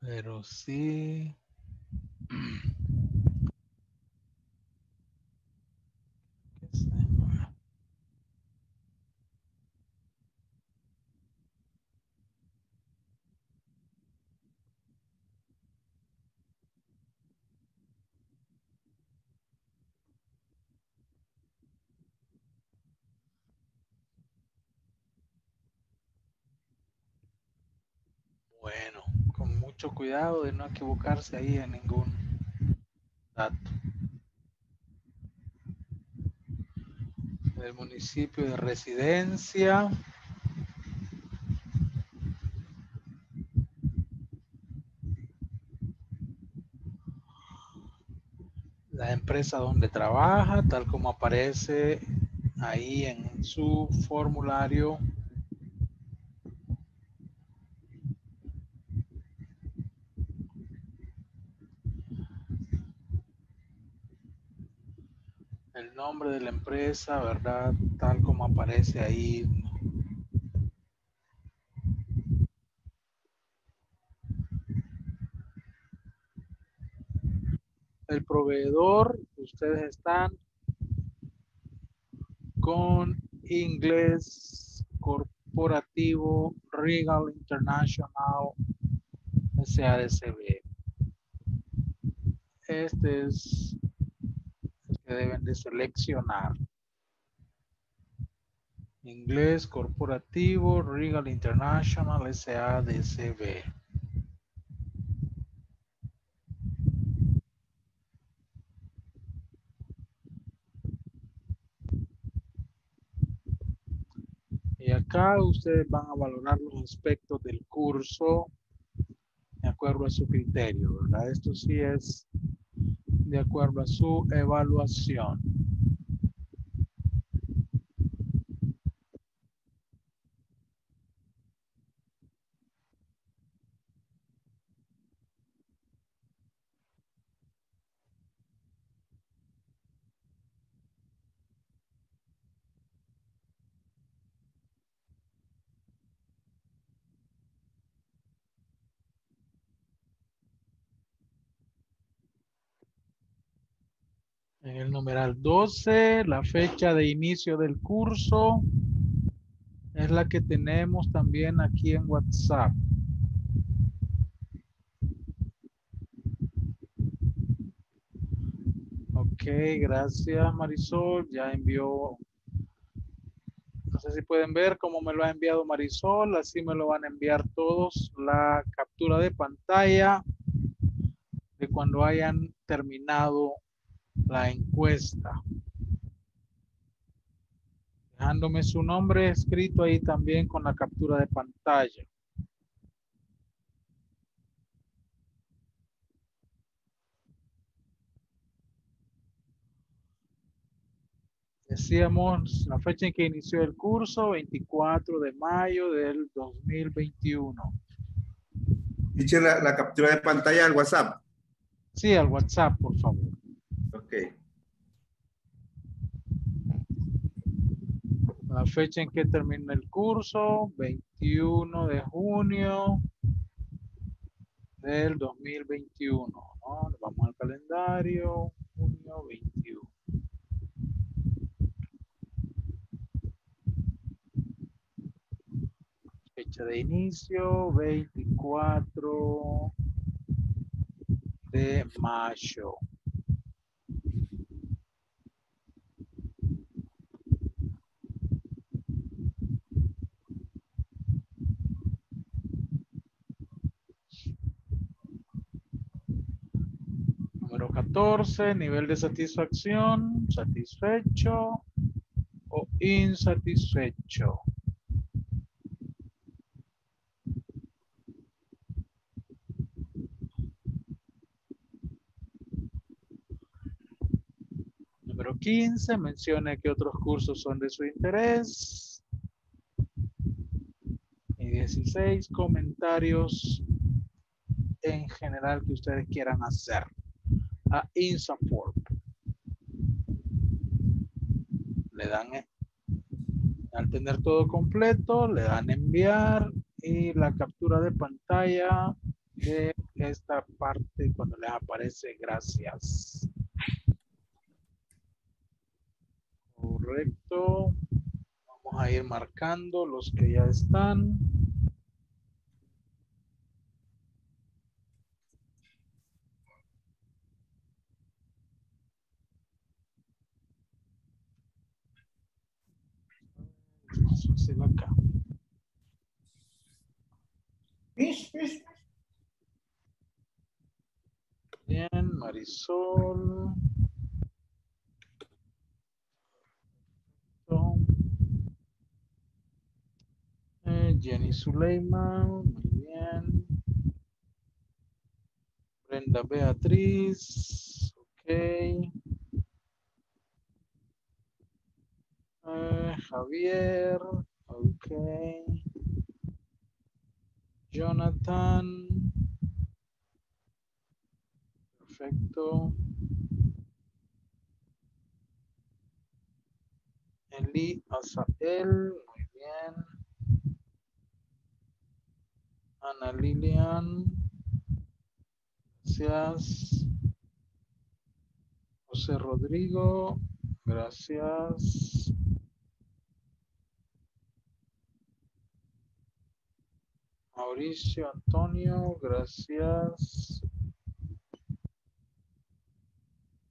Pero sí. Bueno, con mucho cuidado de no equivocarse ahí en ningún dato. El municipio de residencia. La empresa donde trabaja, tal como aparece ahí en su formulario. Nombre de la empresa, ¿verdad? Tal como aparece ahí. El proveedor, ustedes están con Inglés Corporativo, Regal International, SADCB. Este es que deben de seleccionar. Inglés Corporativo, Regal International, SADCB. Y acá ustedes van a valorar los aspectos del curso de acuerdo a su criterio, ¿verdad? Esto sí es de acuerdo a su evaluación. En el numeral 12, la fecha de inicio del curso es la que tenemos también aquí en WhatsApp. Ok, gracias Marisol, ya envió. No sé si pueden ver cómo me lo ha enviado Marisol, así me lo van a enviar todos, la captura de pantalla de cuando hayan terminado la encuesta, dejándome su nombre escrito ahí también con la captura de pantalla. Decíamos la fecha en que inició el curso, 24 de mayo del 2021. Dice la captura de pantalla al WhatsApp. Sí, al WhatsApp, por favor. Okay. La fecha en que termina el curso, 21 de junio del 2021, ¿no? Vamos al calendario, junio 21. Fecha de inicio, 24 de mayo. Nivel de satisfacción, satisfecho o insatisfecho. Número 15, menciona que otros cursos son de su interés. Y 16, comentarios en general que ustedes quieran hacer a INSAFORP. Le dan, al tener todo completo, le dan enviar y la captura de pantalla de esta parte cuando les aparece gracias. Correcto. Vamos a ir marcando los que ya están. Acá. Bien, Marisol. Jenny Suleiman, muy bien. Brenda Beatriz, ok. Javier, ok. Jonathan, perfecto. Eli Azael, muy bien. Ana Lilian, gracias. José Rodrigo, gracias. Mauricio Antonio, gracias.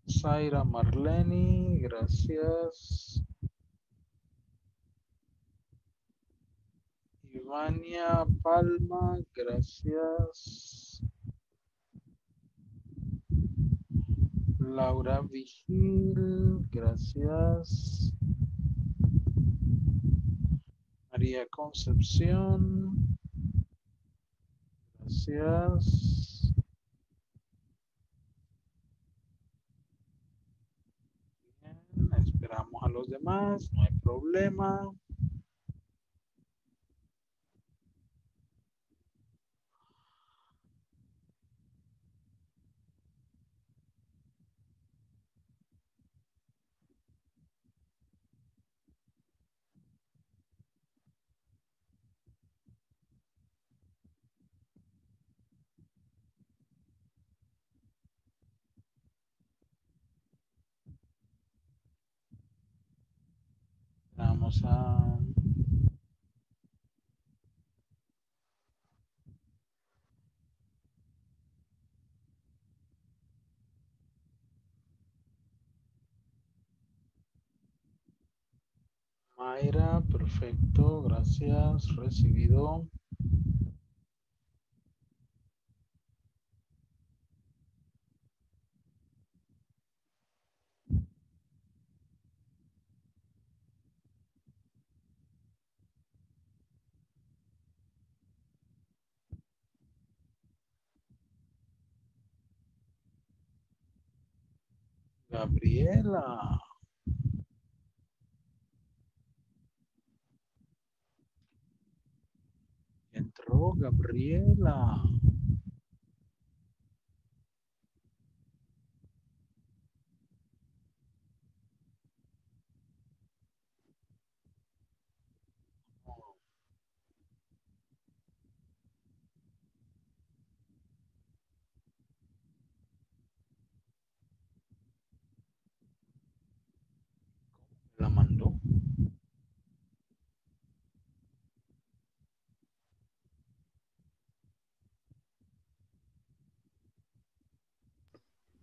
Zaira Marleni, gracias. Ivania Palma, gracias. Laura Vigil, gracias. María Concepción. Gracias. Bien, esperamos a los demás, no hay problema. Vamos a Mayra, perfecto, gracias, recibido. Gabriela. Entró Gabriela. La mandó.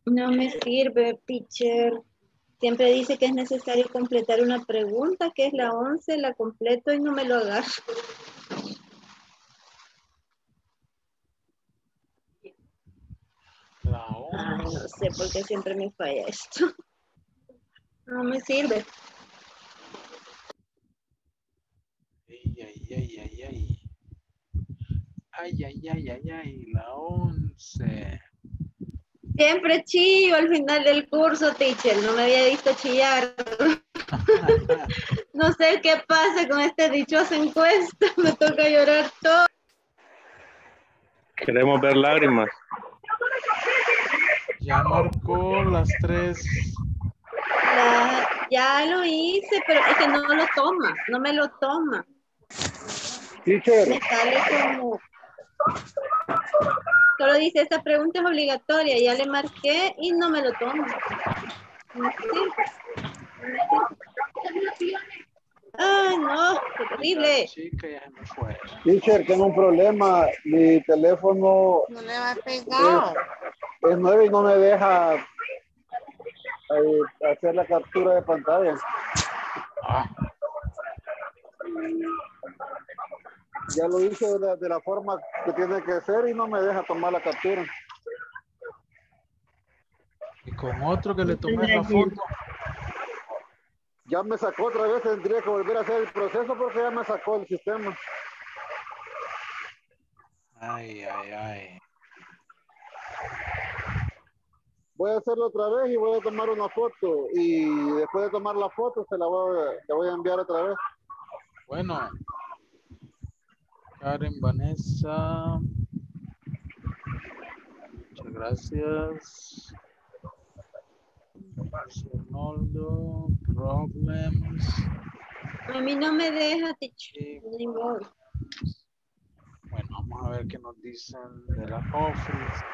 No me sirve, teacher. Siempre dice que es necesario completar una pregunta, que es la 11, la completo y no me lo agarro. La 11. Ah, no sé por qué siempre me falla esto. No me sirve. Ay, la 11. Siempre chillo al final del curso, teacher. No me había visto chillar. No sé qué pasa con esta dichosa encuesta. Me toca llorar todo. Queremos ver lágrimas. Ya marcó las 3. Ya lo hice, pero es que no lo toma. No me lo toma. Teacher. Me sale como... Solo dice, esta pregunta es obligatoria, ya le marqué y no me lo tomo. ¿Sí? Ay, no, qué terrible. Teacher, tengo un problema, mi teléfono... No le va a pegar. Es 9 y no me deja hacer la captura de pantalla. Ah. Ya lo hice de la forma que tiene que ser y no me deja tomar la captura. Y con otro que le tomé la foto. Ya me sacó otra vez, tendría que volver a hacer el proceso porque ya me sacó el sistema. Ay. Voy a hacerlo otra vez y voy a tomar una foto. Y después de tomar la foto se la voy a enviar otra vez. Bueno. Karen, Vanessa, muchas gracias. Arnoldo, problems. A mí no me deja, teacher. Bueno, vamos a ver qué nos dicen de la office.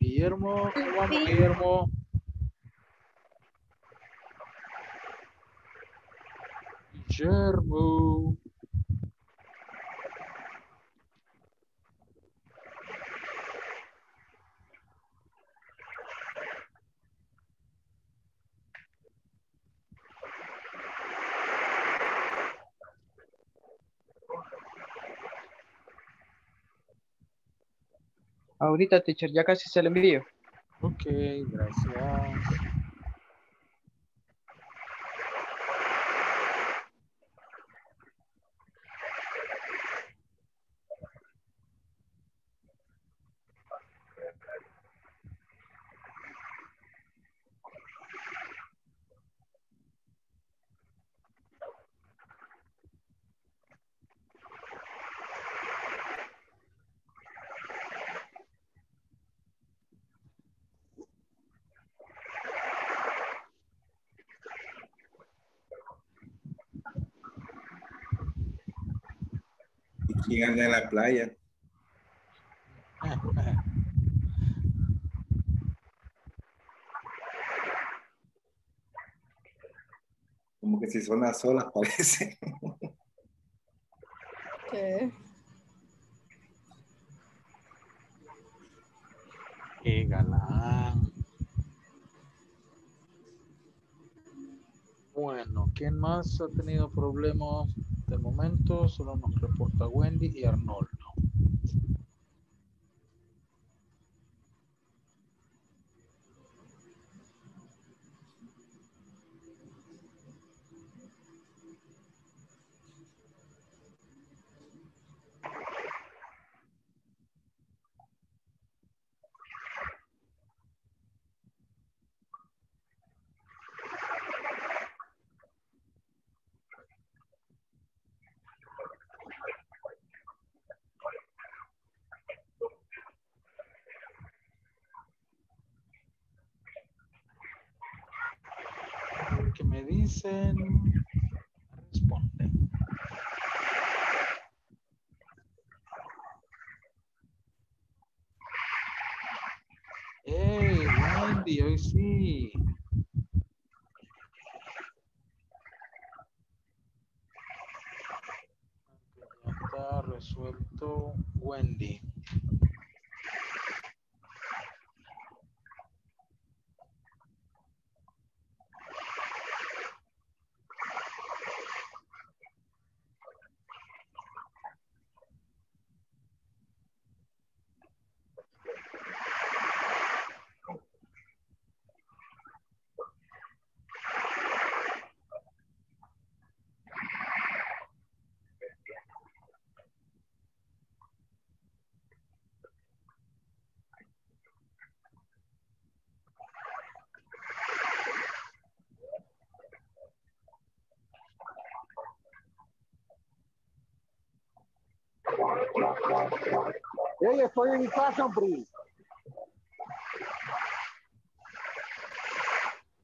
Guillermo, ¿cómo vamos, Guillermo? Yerbo. Ahorita, teacher, ya casi se lo envío. Ok, gracias. ¿Quién anda en la playa? Como que si son las olas, parece. ¿Qué? Qué galán. Bueno, ¿quién más ha tenido problemas? De momento solo nos reporta Wendy y Arnoldo. Que me dicen, responde. Hey, Wendy, hoy sí. Ya está resuelto, Wendy. Hey, estoy en mi casa, hombre.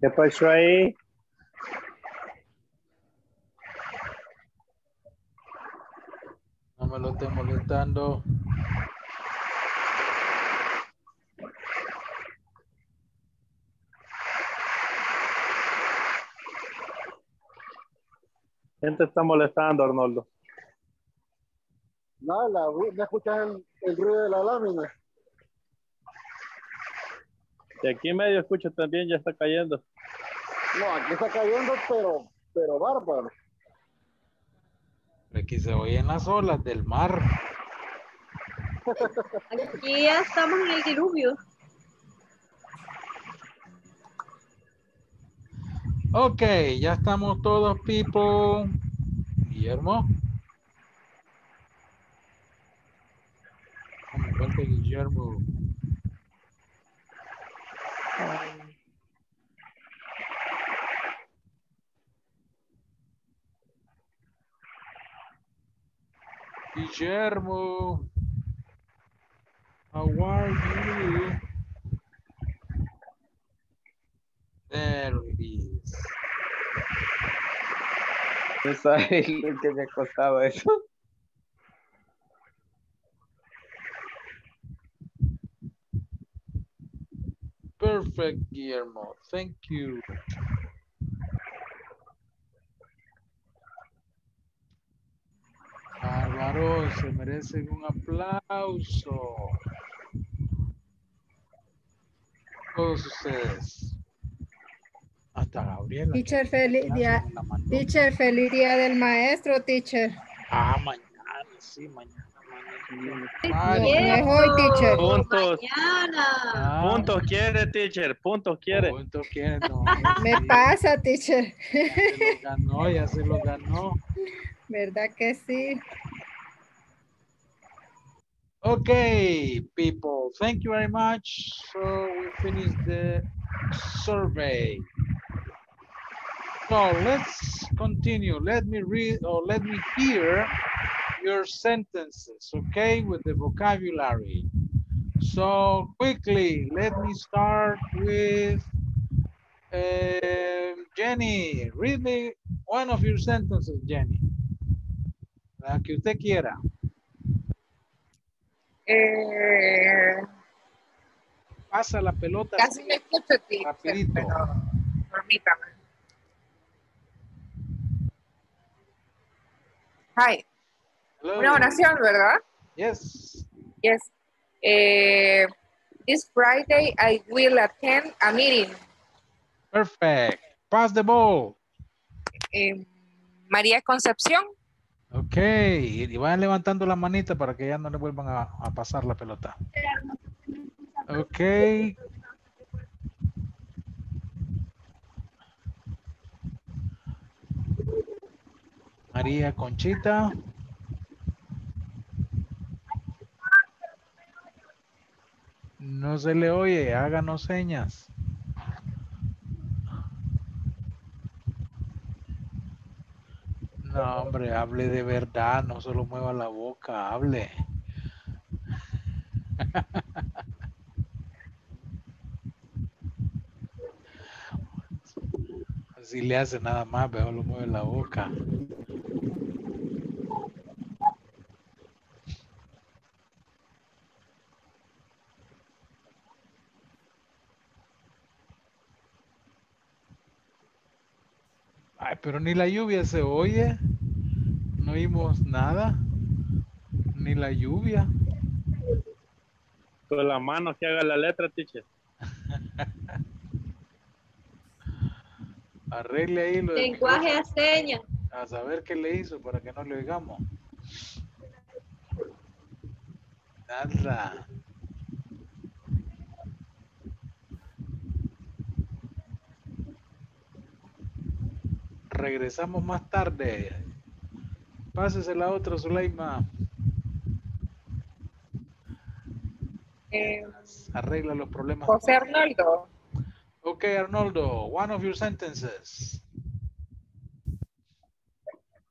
¿Qué pasó ahí? No me lo esté molestando. ¿Quién te está molestando, Arnoldo? No, ¿no escuchas el ruido de la lámina? De aquí medio escucho también, ya está cayendo. No, aquí está cayendo, pero bárbaro. Aquí se oyen las olas del mar. Aquí ya estamos en el diluvio. Ok, ya estamos todos, people. Guillermo. Falta Guillermo. Guillermo, how are you? There it is. No sabes lo que me costaba eso. Perfect, Guillermo. Thank you. logró, se merecen un aplauso. Todos ustedes. Hasta Gabriela. Teacher, feliz día. Teacher, feliz día del maestro, teacher. Ah, mañana, sí, mañana. Mañana. Puntos. Mañana. Puntos quiere, teacher. Puntos quiere. Puntos quiere. No, me sí. Pasa, teacher. Ya se lo ganó. ¿Verdad que sí? Okay, people. Thank you very much. So we finished the survey. So let's continue. Let me read or let me hear your sentences, okay, with the vocabulary. So quickly, let me start with Jenny. Read me one of your sentences, Jenny. La que usted quiera. Pasa la pelota. Casi me escucho, tío. Rapidito. Pero, permítame. Hi. Hello. Una oración, ¿verdad? Yes. Yes. This Friday I will attend a meeting. Perfect. Pass the ball. María Concepción. Ok, y van levantando la manita para que ya no le vuelvan a pasar la pelota. Ok. María Conchita. No se le oye, háganos señas. No, hombre, hable de verdad, no solo mueva la boca, hable. Así le hace nada más, pero lo mueve la boca. Ay, pero ni la lluvia se oye. No oímos nada. Ni la lluvia. Con la mano que haga la letra, teacher. Arregle ahí lo lenguaje a señas. A saber qué le hizo para que no le oigamos. Nada. Regresamos más tarde. Pásese la otra, Zuleima. Arregla los problemas. José Arnoldo. Ok, Arnoldo, one of your sentences.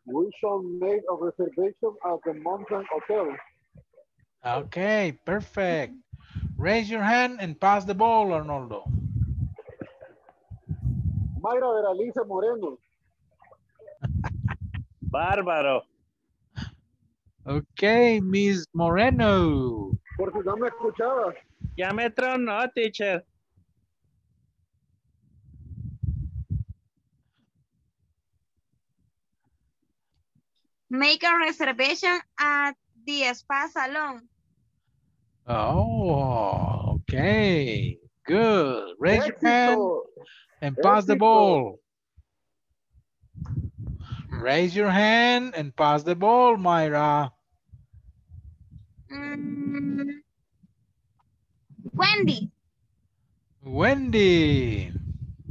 We shall make a reservation at the Mountain Hotel. Ok, perfect. Raise your hand and pass the ball, Arnoldo. Mayra Veraliza Moreno. Bárbaro. Ok, Miss Moreno. Porque no me escuchaba. Ya me tronó, teacher. Make a reservation at the spa salon. Oh, ok. Good. Raise your hand and pass the ball. Raise your hand and pass the ball, Mayra. Wendy. Wendy.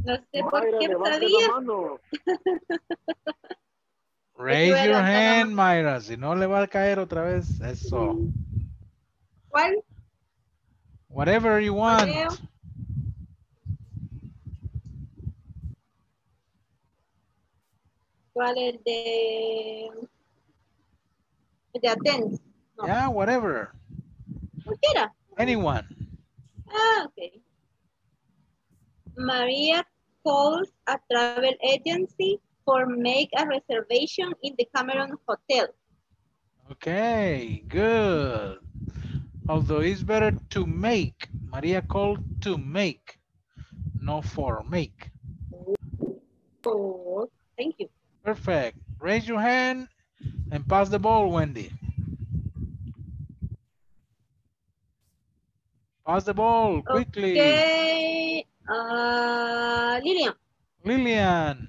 No sé por qué sabía. Raise your hand, Mayra. Si no, le va a caer otra vez. Eso. ¿Cuál? Whatever you want. ¿Cuál es de attend? No. Yeah, whatever. Cualquiera. Anyone. Ah, okay. Maria calls a travel agency for make a reservation in the Cameron Hotel. Okay, good. Although it's better to make. Maria called to make, no for make. Oh, thank you. Perfect. Raise your hand and pass the ball, Wendy. Pass the ball quickly. Okay. Lilian. Lilian.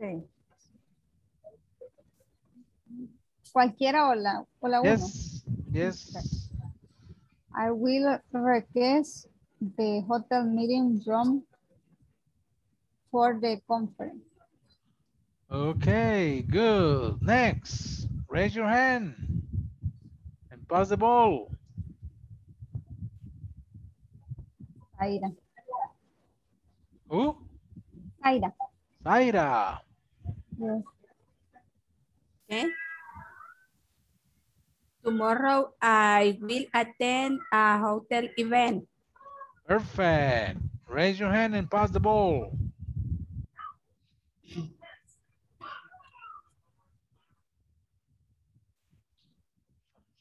Okay. Cualquiera o la yes. Uno. Yes. Okay. I will request the hotel meeting room for the conference. Okay, good. Next, raise your hand and pass the ball. Zaira. Who? Zaira. Zaira. Yes. Okay. Tomorrow I will attend a hotel event. Perfect. Raise your hand and pass the ball.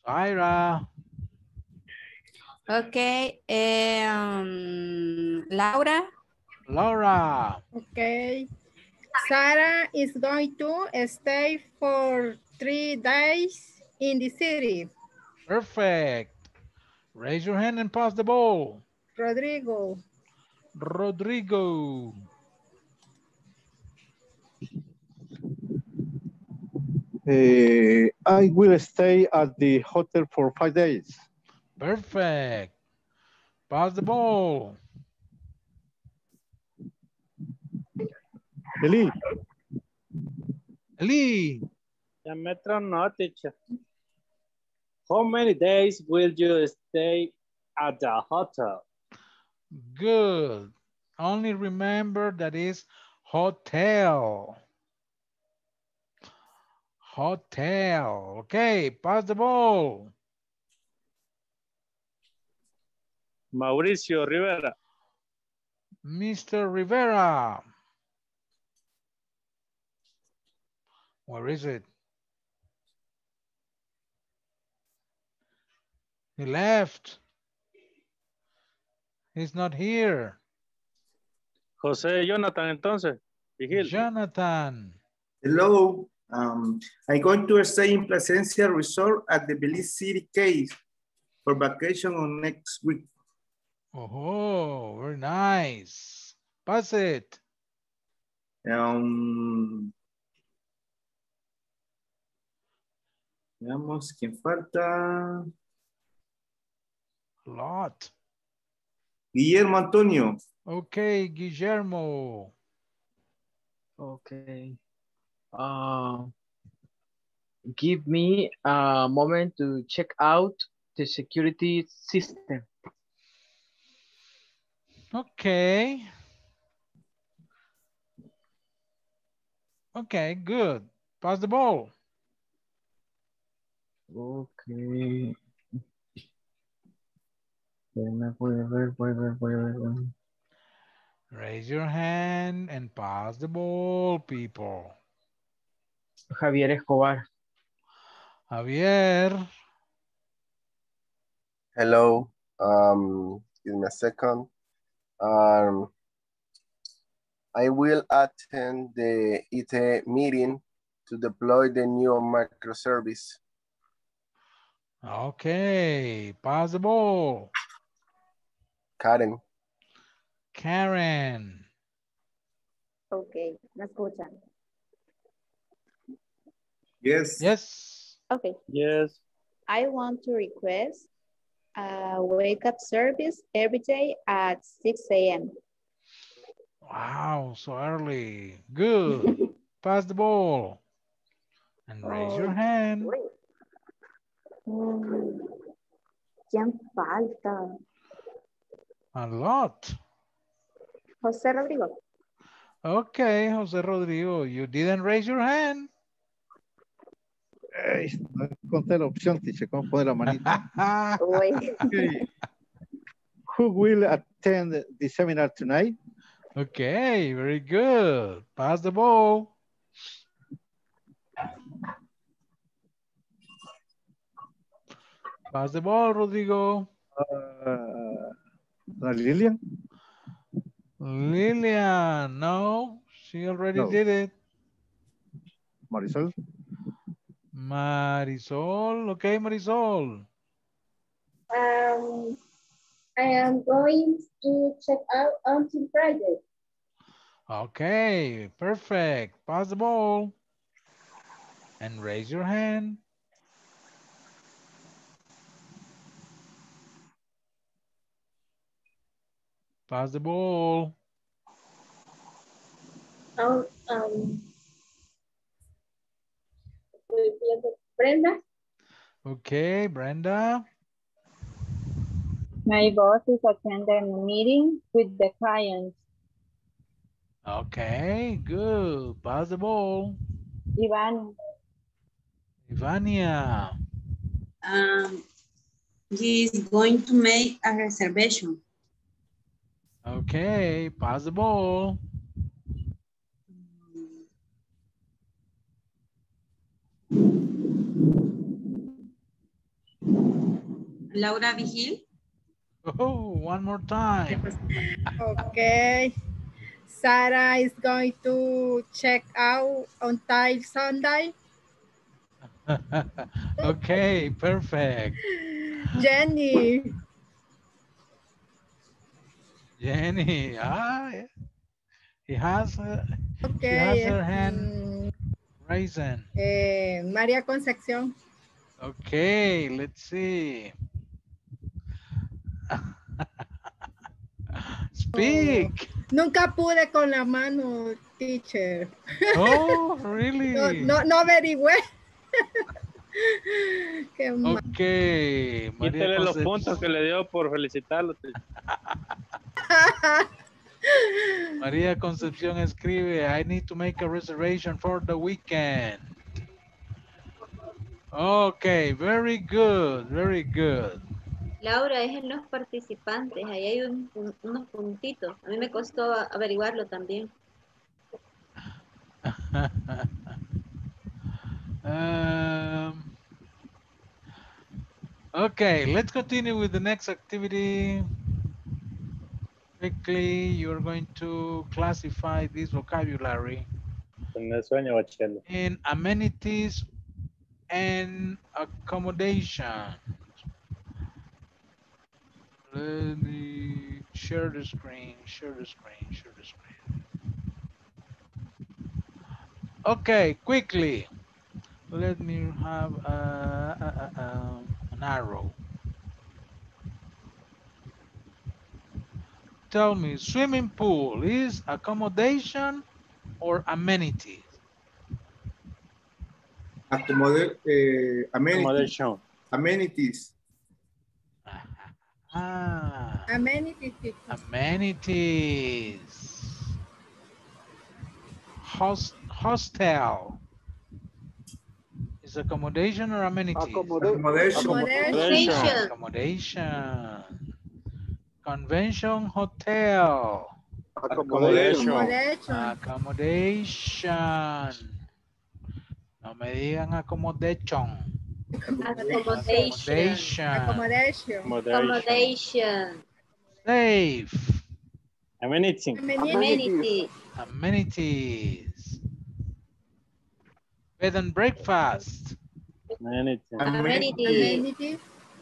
Zaira. Okay. Laura. Laura. Okay. Sarah is going to stay for 3 days. In the city. Perfect. Raise your hand and pass the ball. Rodrigo. Rodrigo. I will stay at the hotel for 5 days. Perfect. Pass the ball. Eli. Eli. The metro no teacher. How many days will you stay at the hotel? Good. Only remember that is hotel. Hotel. Okay, pass the ball. Mauricio Rivera. Mr. Rivera. Where is it? He left. He's not here. Jose Jonathan, entonces. Vigil. Jonathan. Hello. I'm going to stay in Placencia Resort at the Belize City Case for vacation on next week. Oh, very nice. Pass it. Veamos quién falta. Lot. Guillermo Antonio. Okay, Guillermo. Okay. Give me a moment to check out the security system. Okay. Okay, good. Pass the ball. Okay. Raise your hand and pass the ball, people. Javier Escobar. Javier. Hello. Give me a second. I will attend the IT meeting to deploy the new microservice. Okay, pass the ball. Karen. Karen. Okay, me escuchan. Yes. Yes. Okay. Yes. I want to request a wake-up service every day at 6 a.m. Wow, so early. Good. Pass the ball. And raise your hand. ¿Quién falta? A lot. José Rodrigo. Okay, José Rodrigo, you didn't raise your hand. Hey, no encontré la opción, teacher. ¿Cómo poner la manita? Okay. Who will attend the seminar tonight? Okay, very good. Pass the ball. Pass the ball, Rodrigo. Lilian? Lilian, no. She already did it. Marisol? Marisol. Okay, Marisol. I am going to check out until Friday. Okay, perfect. Pass the ball and raise your hand. Pass the ball. Brenda. Okay, Brenda. My boss is attending a meeting with the client. Okay, good. Pass the ball. Ivania. Ivania. He is going to make a reservation. Okay, pass the ball. Laura Vigil. Oh, one more time. Okay. Sarah is going to check out until Sunday. Okay, perfect. Jenny. Jenny, he has her hand raising. Maria Concepcion. Okay, let's see. Speak. Oh, nunca pude con la mano, teacher. Oh, really? No very well. Okay. Quítale los puntos que le dio por felicitarlo. María Concepción escribe, I need to make a reservation for the weekend. Okay, very good, very good. Laura, es en los participantes, ahí hay unos puntitos. A mí me costó averiguarlo también. Okay, let's continue with the next activity. Quickly, you're going to classify this vocabulary in amenities and accommodation. Let me share the screen, Okay, quickly. Let me have an arrow. Tell me, swimming pool is accommodation or amenities? Amenities. Ah. Amenities. Hostel. Is accommodation or amenities? Accommodation. Convention hotel. Accommodation. No me digan accommodation. Accommodation. Safe. Amenities. Bed and breakfast. Amenities.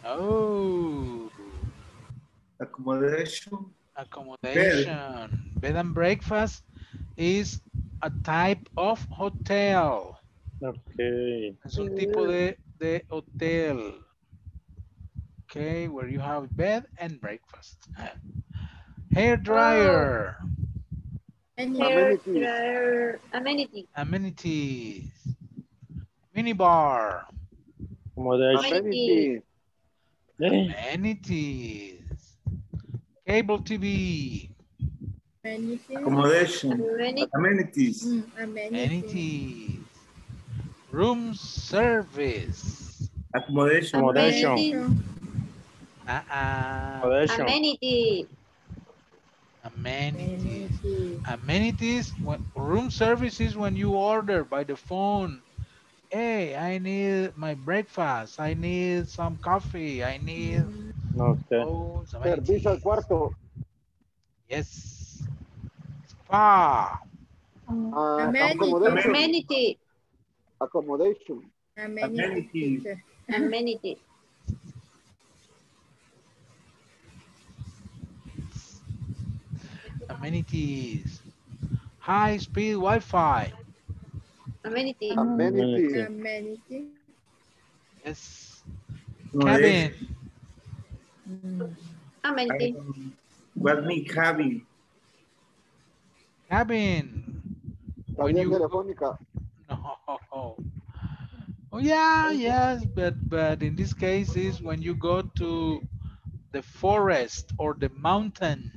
Oh. Accommodation. Bed and breakfast is a type of hotel. Okay. Es un tipo de hotel. Okay, where you have bed and breakfast. Hair dryer. Amenities. Minibar. Amenities. Cable TV. Accommodation. Amenities. Room service. Accommodation. Amenities. Room service is when you order by the phone. Hey, I need my breakfast. I need some coffee. I need. Okay. Oh, servicio al cuarto. Yes. Spa. Accommodation. Amenities. Amenities. Amenities. High speed Wi-Fi. Amenities. Amenities. Amenities. Yes. Cabin. Amenities. What means cabin? Cabin. Cabin telefónica. No. Oh yeah, yes, but in this case is when you go to the forest or the mountain.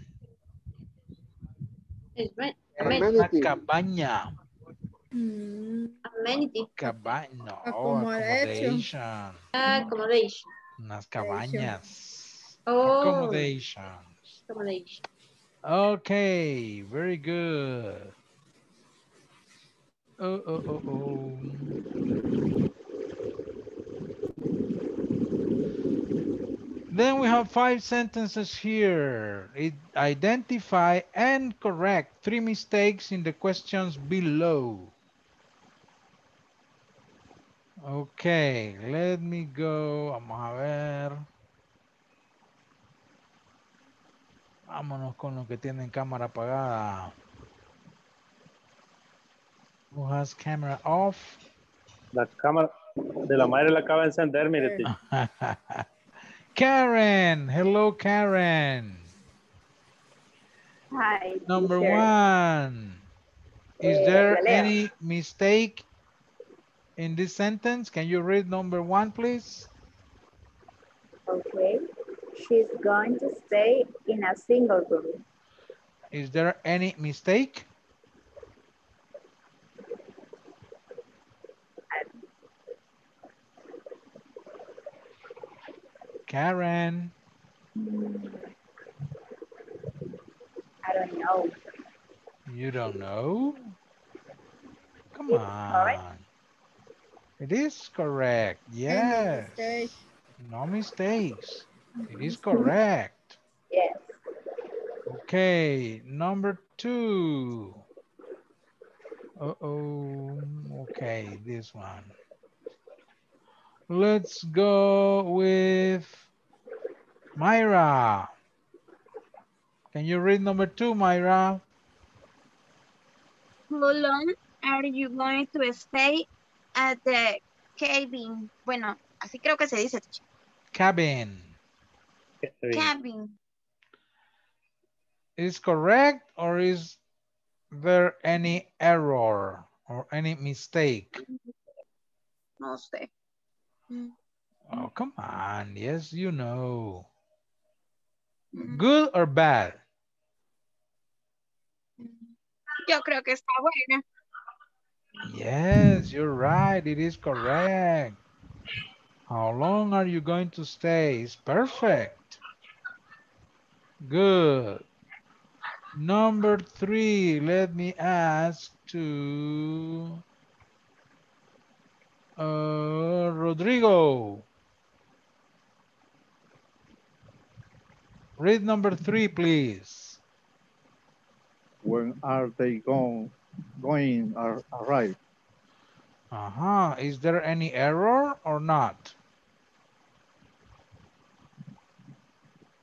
It's right. Amenity. Cabaña. Amenity. Cabaña. Accommodation. Accommodation. Unas cabañas. Oh. Accommodations. Accommodation. Okay, very good. Then we have 5 sentences here. Identify and correct 3 mistakes in the questions below. Okay, let me go. Vamos a ver. Vámonos con los que tienen cámara apagada. Who has camera off? La cámara de la madre la acaba de encender, mire. Karen, hello Karen. Hi. Number one, is there any mistake in this sentence? Can you read number 1, please? Okay. She's going to stay in a single room. Is there any mistake? Karen. I don't know. You don't know? Come on. Correct. It is correct. Yes. No mistakes. It is correct. Yes. Okay. Number 2. Okay, this one. Let's go with Myra. Can you read number 2, Myra? How long are you going to stay at the cabin? Bueno, así creo que se dice. Cabin. Cabin. Is correct or is there any error or any mistake? No sé. Oh, come on. Yes, you know. Good or bad? Yo creo que está buena. Yes, you're right. It is correct. How long are you going to stay? It's perfect. Good. Number 3. Let me ask to... Rodrigo. Read number 3, please. When are they going to arrive? Is there any error or not?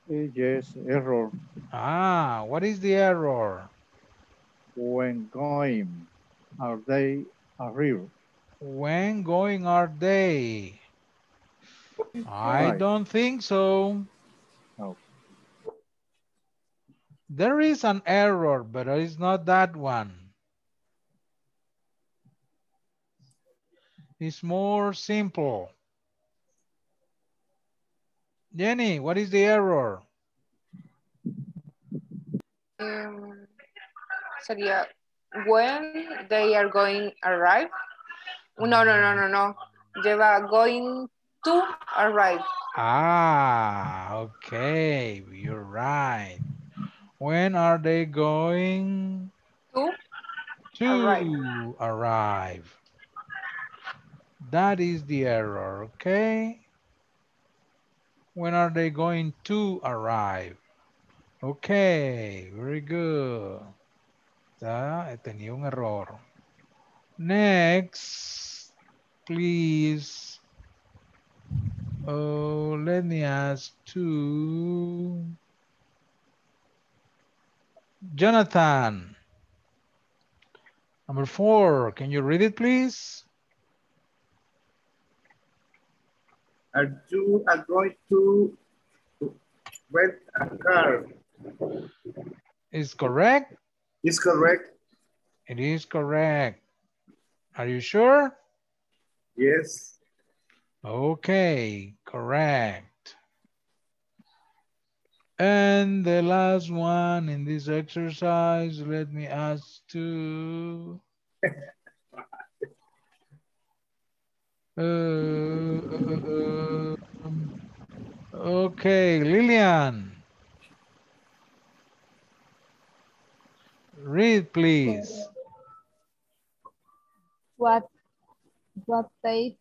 Yes, error. What is the error? When going are they arrive? When going are they? I don't think so. No. There is an error, but it's not that one. It's more simple. Jenny, what is the error? When they are going arrive? No. Lleva going to arrive. Okay. You're right. When are they going to arrive? That is the error, okay? When are they going to arrive? Okay, very good. Tenía un error. Next, please. Oh, let me ask to Jonathan. Number 4, can you read it, please? Are you going to rent a car? Is correct? It's correct. It is correct. Are you sure? Yes. Okay, correct. And the last one in this exercise, let me ask to... okay, Lillian. Read, please. What type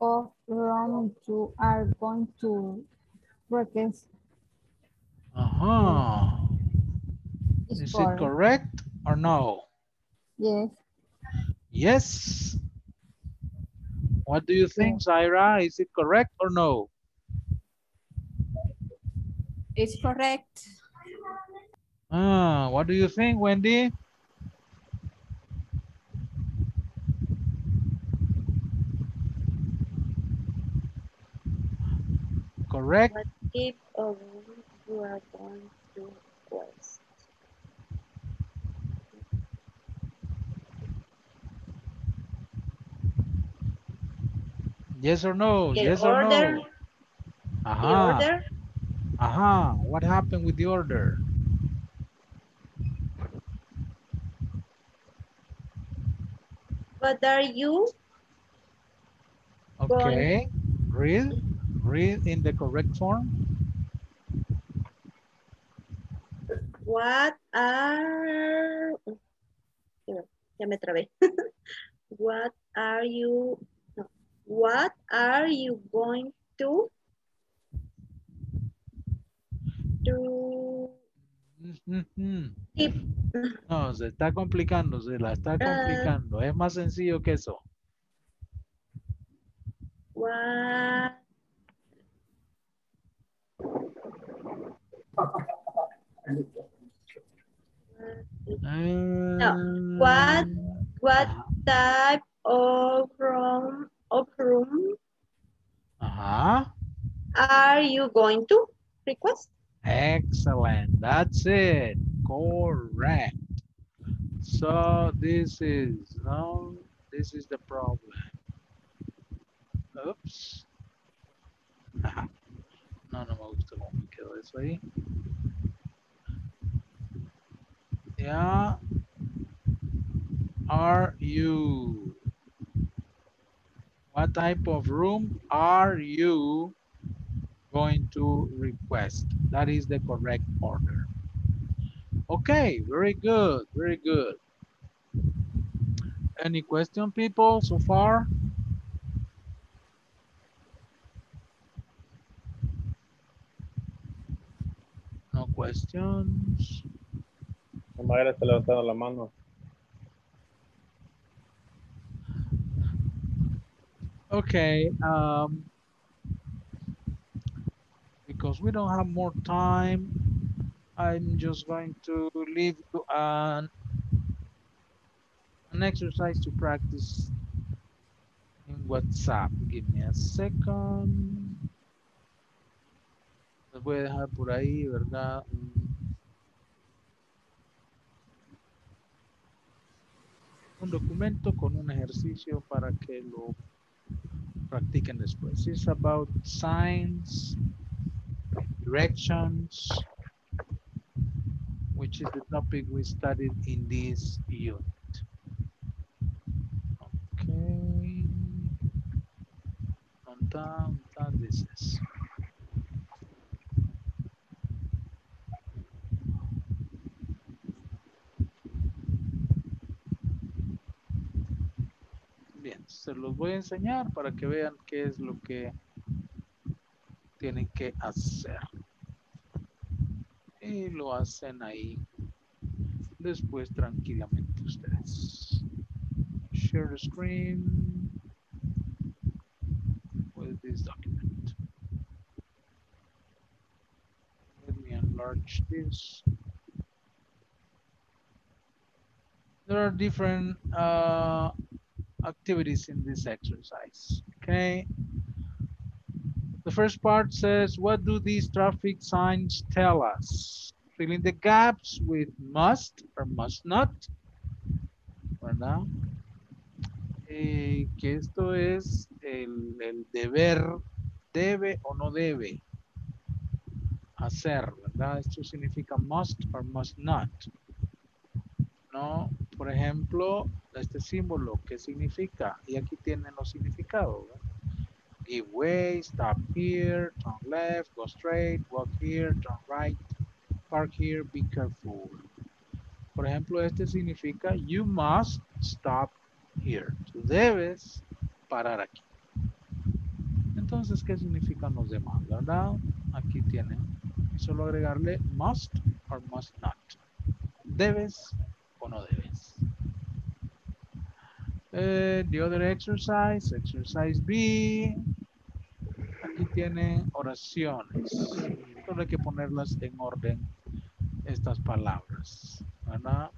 of room you are going to practice? Uh-huh. Is it correct or no? Yes. Yes. What do you think, Zaira? Is it correct or no? It's correct. Ah, what do you think, Wendy? Correct. What type of room you are going to request? Yes or no? The yes order, or no? Aha. The order? Aha. What happened with the order? What are you? Okay, read in the correct form. What are you going to No, se está complicando, se la está complicando. Es más sencillo que eso. What type of room are you going to request? Excellent, that's it. Correct. So this is the problem. Oops. No me gusta cómo me quedó eso ahí. Yeah. Are you? What type of room are you going to request? That is the correct order. Okay, very good, very good. Any question, people, so far? No questions. Mayra está levantando la mano. Okay. Because we don't have more time, I'm just going to leave you an exercise to practice in WhatsApp. Give me a second. Los voy a dejar por ahí, ¿verdad? Un documento con un ejercicio para que lo practiquen después. It's about signs, directions, which is the topic we studied in this unit. Okay. This is. Bien, se los voy a enseñar para que vean qué es lo que tienen que hacer y lo hacen ahí después tranquilamente ustedes. Share the screen. this document. Let me enlarge this. There are different activities in this exercise, okay? The first part says, what do these traffic signs tell us? Filling the gaps with must or must not, ¿verdad? Que esto es el deber, debe o no debe hacer, ¿verdad? Esto significa must or must not, ¿no? Por ejemplo, este símbolo, ¿qué significa? Y aquí tienen los significados, ¿verdad? Give way, stop here, turn left, go straight, walk here, turn right, park here, be careful. Por ejemplo, este significa you must stop here. Tú debes parar aquí. Entonces, ¿qué significan los demás, verdad? Aquí tienen. Y solo agregarle must or must not. Debes o no debes. The other exercise, exercise B. Aquí tienen oraciones. Solo hay que ponerlas en orden, estas palabras, ¿verdad?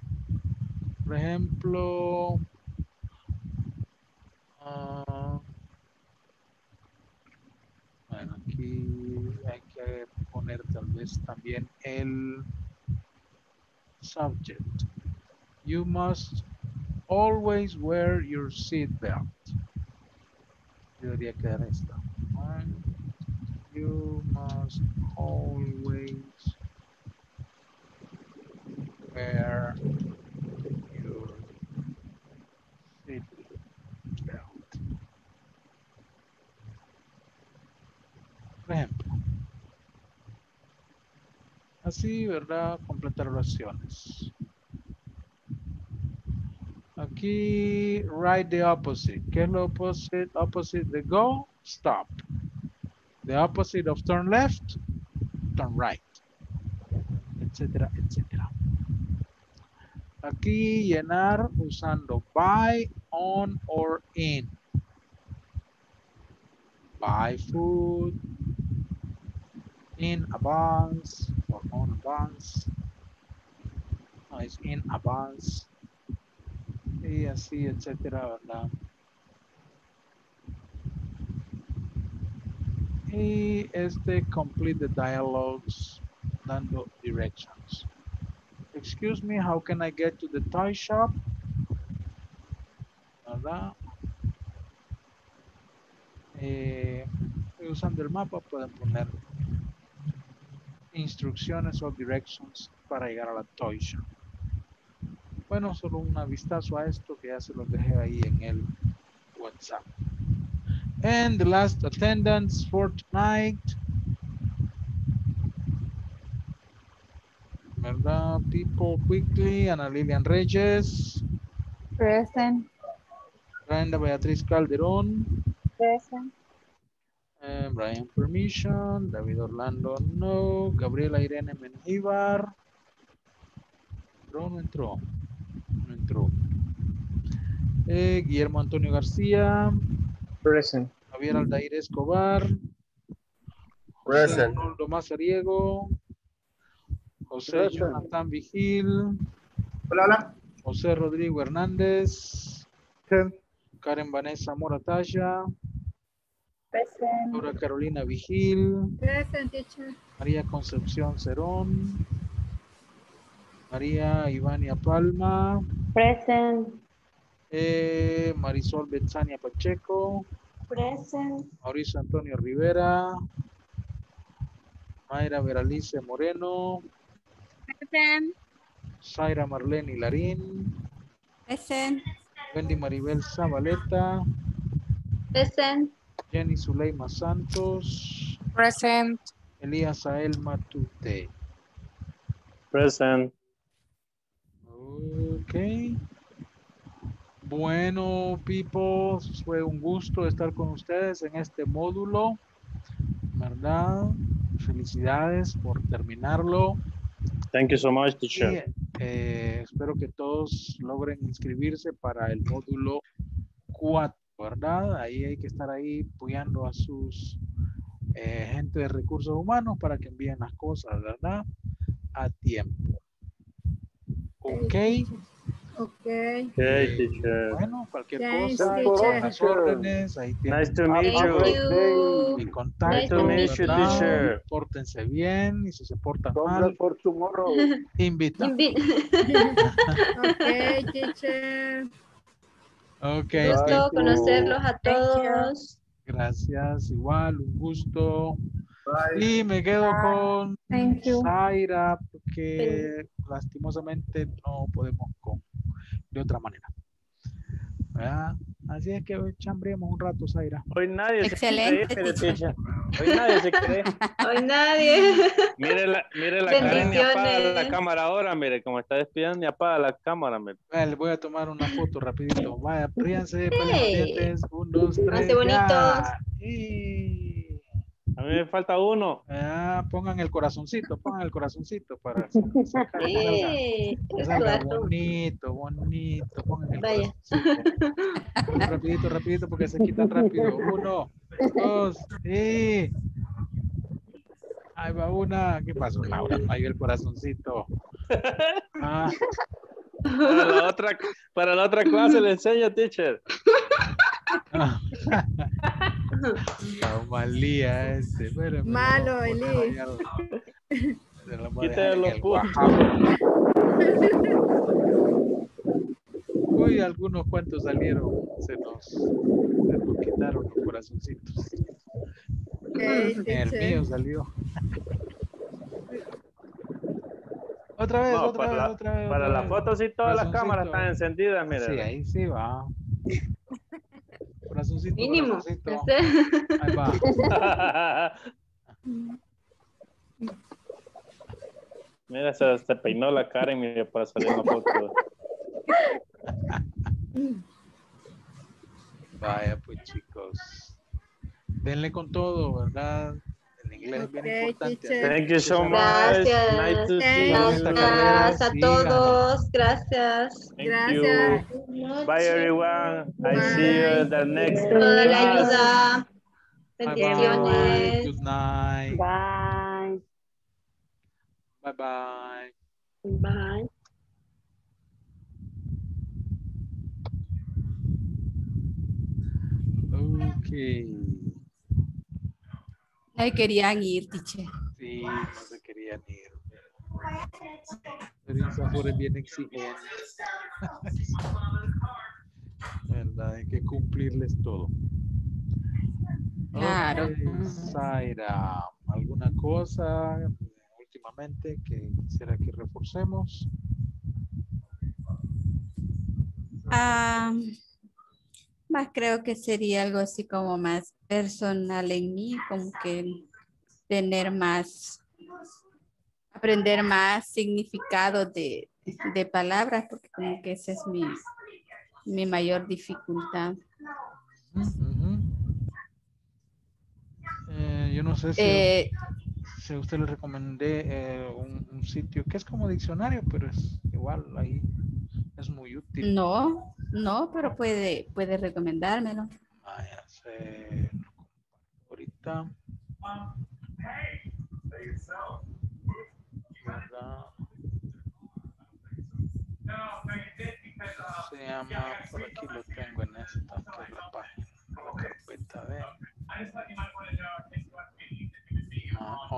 Por ejemplo, bueno, aquí hay que poner tal vez también el subject. You must always wear your seatbelt. Yo diría que era esta. You must always wear your seatbelt. Por ejemplo. Así, ¿verdad? Completar oraciones. Aquí, write the opposite. ¿Qué es lo opposite? Opposite de go, stop. The opposite of turn left, turn right. Etcétera, etcétera. Aquí, llenar usando by, on, or in. Buy food, in advance, or on advance. No, it's in advance. Y así, etcétera, ¿verdad? Y complete the dialogues dando directions. Excuse me, how can I get to the toy shop? ¿Verdad? Usando el mapa pueden poner instrucciones o directions para llegar a la toy shop. Bueno, solo un vistazo a esto que ya se los dejé ahí en el WhatsApp. And the last attendance for tonight. ¿Verdad? People quickly. Ana Lilian Reyes. Present. Brenda Beatriz Calderón. Present. Brian Permission. David Orlando. No. Gabriela Irene Mengíbar. No entró. Guillermo Antonio García. Present. Javier Aldair Escobar. Present. José Arnoldo Mazariego. José Present. Jonathan Vigil. Hola, hola. José Rodrigo Hernández. Present. Karen Vanessa Moratalla. Present. Laura Carolina Vigil. Present, teacher. María Concepción Cerón. María Ivania Palma. Present. Marisol Betsania Pacheco. Present. Mauricio Antonio Rivera. Mayra Veralice Moreno. Present. Zaira Marlene Larín. Present. Wendy Maribel Zabaleta. Present. Jenny Zuleima Santos. Present. Elías Ael Matute. Present. Okay. Bueno, people, fue un gusto estar con ustedes en este módulo, ¿verdad? Felicidades por terminarlo. Thank you so much, teacher. Y, espero que todos logren inscribirse para el módulo 4. ¿verdad? Ahí hay que estar ahí apoyando a sus gente de recursos humanos para que envíen las cosas, ¿verdad? A tiempo. Ok. Ok. Bueno, cualquier cosa, las órdenes, ahí tienen. Nice to meet you. Mi contacto, nice to meet you. Pórtense bien y si se portan mal, por tomorrow. Invita. Ok, teacher. Ok. Un gusto conocerlos a todos. Gracias, igual, un gusto. Bye. Y me quedo con Zaira porque lastimosamente no podemos con de otra manera. ¿Verdad? Así es que hoy chambremos un rato, Zaira. Hoy nadie se cree. Hoy nadie se cree. Hoy nadie. Mire la cara y apaga la cámara ahora, mire, como está despidiendo y apaga la cámara. Mire. Vale, voy a tomar una foto rapidito. Vaya, ríanse, dientes, un, dos, tres, bonitos. Y... a mí me falta uno. Ah, pongan el corazoncito para sacar. Bonito, bonito, pongan el Vaya. Corazoncito. Rapidito, rapidito, porque se quitan rápido. Uno, dos, y... ahí va una. ¿Qué pasó, Laura? Ahí el corazoncito. Ah. Para la otra clase le enseño, teacher. La malía ese. Espérame, malo, Eli. Quítale los puntos. Hoy algunos cuantos salieron. Se nos quitaron los corazoncitos. Okay, el mío salió. Otra vez, no, otra, vez otra vez. Para las fotos sí todas las cámaras están encendidas, mira. Sí, ahí sí va. Corazoncito, mínimo. Corazoncito. Ahí va. Mira, se peinó la cara y mira para salir una foto. Vaya, pues chicos. Denle con todo, ¿verdad? El inglés es bien importante. Thank you so much. Gracias. Nice to see you. Gracias a todos. Gracias. Thank gracias. You. Bye everyone. Bye. I see you in the next time. Toda la ayuda. Bendiciones. Good night. Bye. Bye bye. Bye. Okay. No querían ir, teacher. Sí, no se querían ir. Pero INSAFORP es bien exigente. ¿Verdad? Hay que cumplirles todo. Claro. Okay, Zaira, ¿alguna cosa últimamente que quisiera que reforcemos? Más creo que sería algo así como más personal en mí, como que tener más, aprender más significado de palabras, porque como que esa es mi mayor dificultad. Yo no sé si a usted le recomendé un sitio que es como diccionario, pero es igual ahí. Es muy útil. No, no, pero puede recomendármelo. Ah, ya sé. Ahorita. Se llama, por aquí lo tengo en esta, que es la página, la carpeta de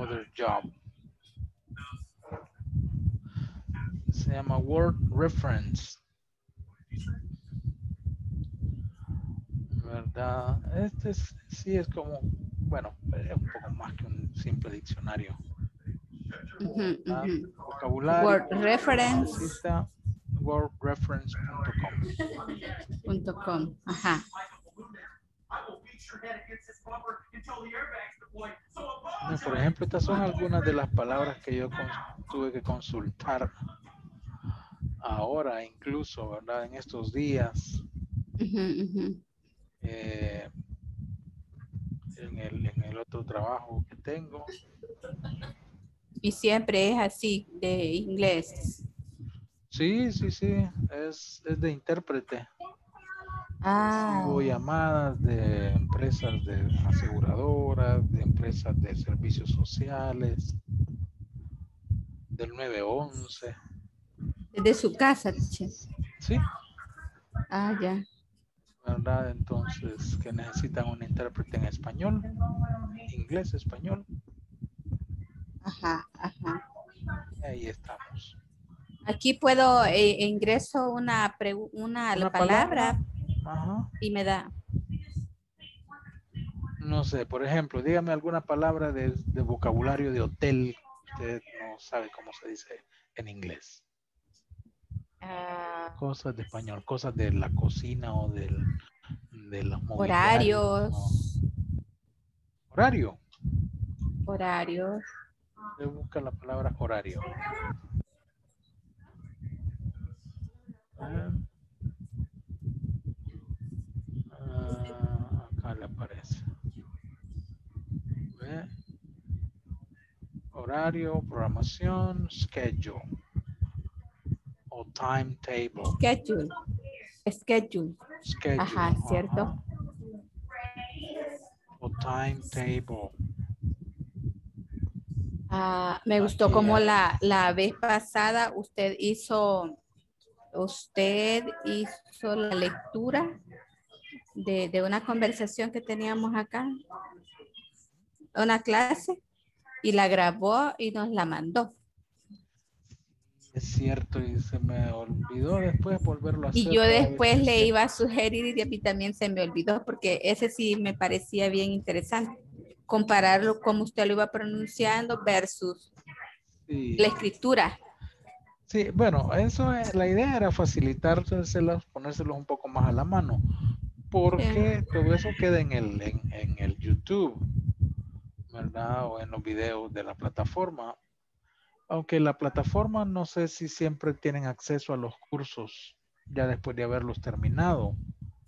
Other Job. Se llama Word Reference. ¿Verdad? Este sí es como, bueno, es un poco más que un simple diccionario. Vocabulario. Word Reference. Wordreference.com. Ajá. Por ejemplo, estas son algunas de las palabras que yo tuve que consultar. Ahora incluso, ¿verdad? En estos días, en el otro trabajo que tengo. Y siempre es así, de inglés. Sí, es de intérprete. Recibo llamadas de empresas de aseguradoras, de empresas de servicios sociales, del 911. ¿Desde su casa, teacher? Sí. Ah, ya. ¿Verdad? Entonces, que necesitan un intérprete en español, inglés, español. Ajá, ajá. Ahí estamos. Aquí puedo, ingreso una palabra. Ajá. Y me da. No sé, por ejemplo, dígame alguna palabra de vocabulario de hotel. Usted no sabe cómo se dice en inglés. Cosas de español, cosas de la cocina o de los horarios. Horario. Horarios. Se busca la palabra horario. Acá le aparece. ¿Ve? Horario, programación, schedule. O timetable. Schedule. Schedule. Schedule. Ajá, cierto. Ajá. O timetable. Me gustó como la vez pasada usted hizo la lectura de una conversación que teníamos acá, una clase, y la grabó y nos la mandó. Es cierto, y se me olvidó después volverlo a hacer. Y yo después le iba a sugerir, y a mí también se me olvidó, porque ese sí me parecía bien interesante. Compararlo como usted lo iba pronunciando versus la escritura. Sí, bueno, eso es, la idea era facilitárselas, ponérselos un poco más a la mano, porque todo eso queda en el YouTube, ¿verdad? O en los videos de la plataforma, aunque la plataforma no sé si siempre tienen acceso a los cursos ya después de haberlos terminado.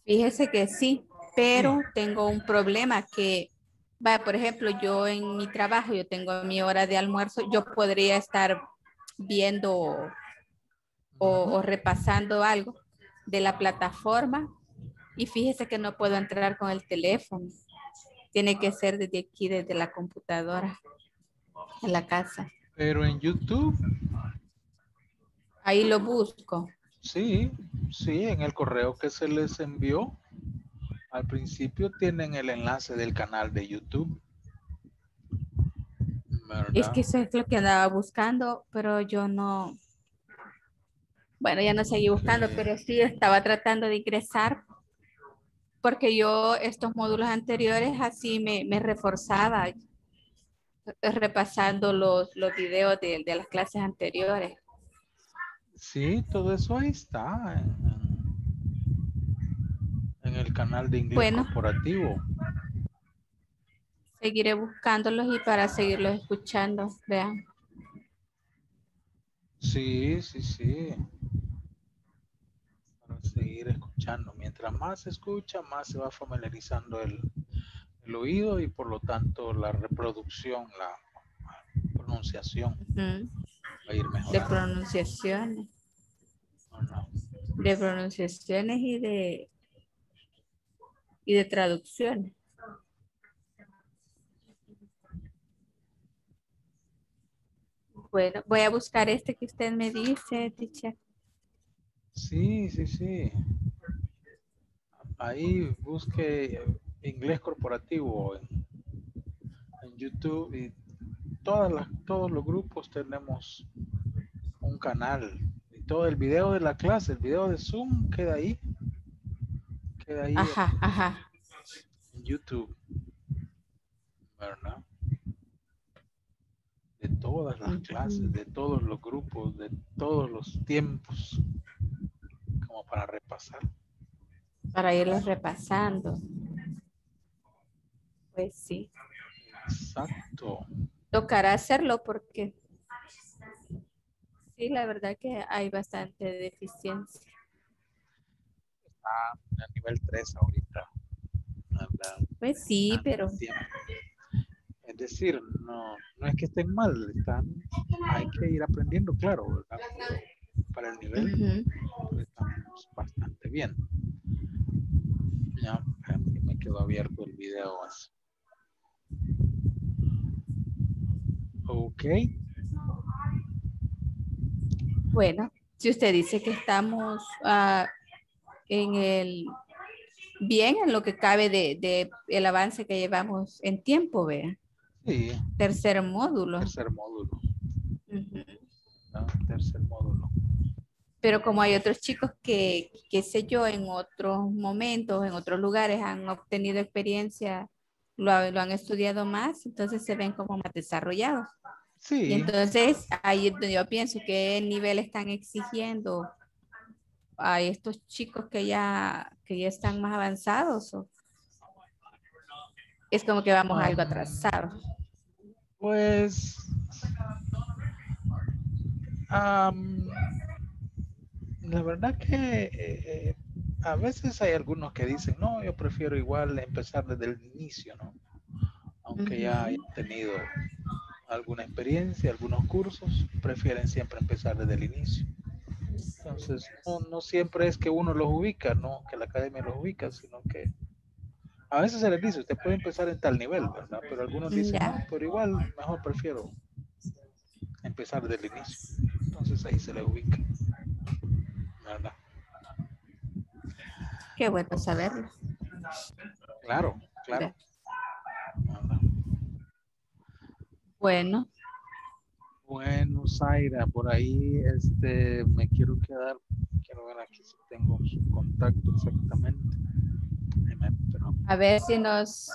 Fíjese que sí, pero tengo un problema que por ejemplo, yo en mi trabajo, yo tengo mi hora de almuerzo, yo podría estar viendo o repasando algo de la plataforma, y fíjese que no puedo entrar con el teléfono. Tiene que ser desde aquí, desde la computadora, en la casa. Pero en YouTube. Ahí lo busco. Sí, sí, en el correo que se les envió. Al principio tienen el enlace del canal de YouTube. ¿Verdad? Es que eso es lo que andaba buscando, pero yo no. Bueno, ya no seguí buscando, pero sí estaba tratando de ingresar, porque yo estos módulos anteriores así me reforzaba repasando los videos de las clases anteriores. Sí, todo eso ahí está. En el canal de Inglés Corporativo. Seguiré buscándolos y para seguirlos escuchando, vean. Sí, sí, sí. Para seguir escuchando. Mientras más se escucha, más se va familiarizando el oído y por lo tanto la reproducción, la pronunciación va a ir mejorando. De pronunciaciones. Oh, no. De pronunciaciones y de traducciones. Bueno, voy a buscar este que usted me dice, teacher. Sí, sí, sí. Ahí busque Inglés Corporativo en YouTube, y todos los grupos tenemos un canal. Y todo el video de la clase, el video de Zoom queda ahí. Ajá, ajá. En YouTube, ¿verdad? De todas las clases, de todos los grupos, de todos los tiempos, como para repasar. Para irlos repasando. Pues sí. Exacto. Tocará hacerlo porque sí, la verdad que hay bastante deficiencia. A nivel 3 ahorita. Pues sí, pero... Es decir, no es que estén mal, hay que ir aprendiendo, claro, ¿verdad? Para el nivel estamos bastante bien. ya me quedó abierto el video así. Ok. Bueno, si usted dice que estamos en el bien, en lo que cabe de el avance que llevamos en tiempo, vea. Sí. Tercer módulo. Tercer módulo. Uh-huh. No, tercer módulo. Pero como hay otros chicos que, qué sé yo, en otros momentos, en otros lugares han obtenido experiencia, lo han estudiado más, entonces se ven como más desarrollados. Sí. Y entonces ahí yo pienso qué nivel están exigiendo a estos chicos que ya están más avanzados. ¿O? Es como que vamos algo atrasados. Pues... la verdad que a veces hay algunos que dicen, no, yo prefiero igual empezar desde el inicio, ¿no? Aunque uh-huh. ya hayan tenido alguna experiencia, algunos cursos, prefieren siempre empezar desde el inicio. Entonces, no siempre es que uno los ubica, no que la academia los ubica, sino que a veces se les dice, usted puede empezar en tal nivel, ¿verdad? Pero algunos dicen, no, pero igual, mejor prefiero empezar desde el inicio. Entonces ahí se les ubica. ¿Verdad? Qué bueno saberlo. Claro, claro. Bueno. Bueno, Zaira, por ahí me quiero quedar, quiero ver aquí si tengo su contacto exactamente. A ver si nos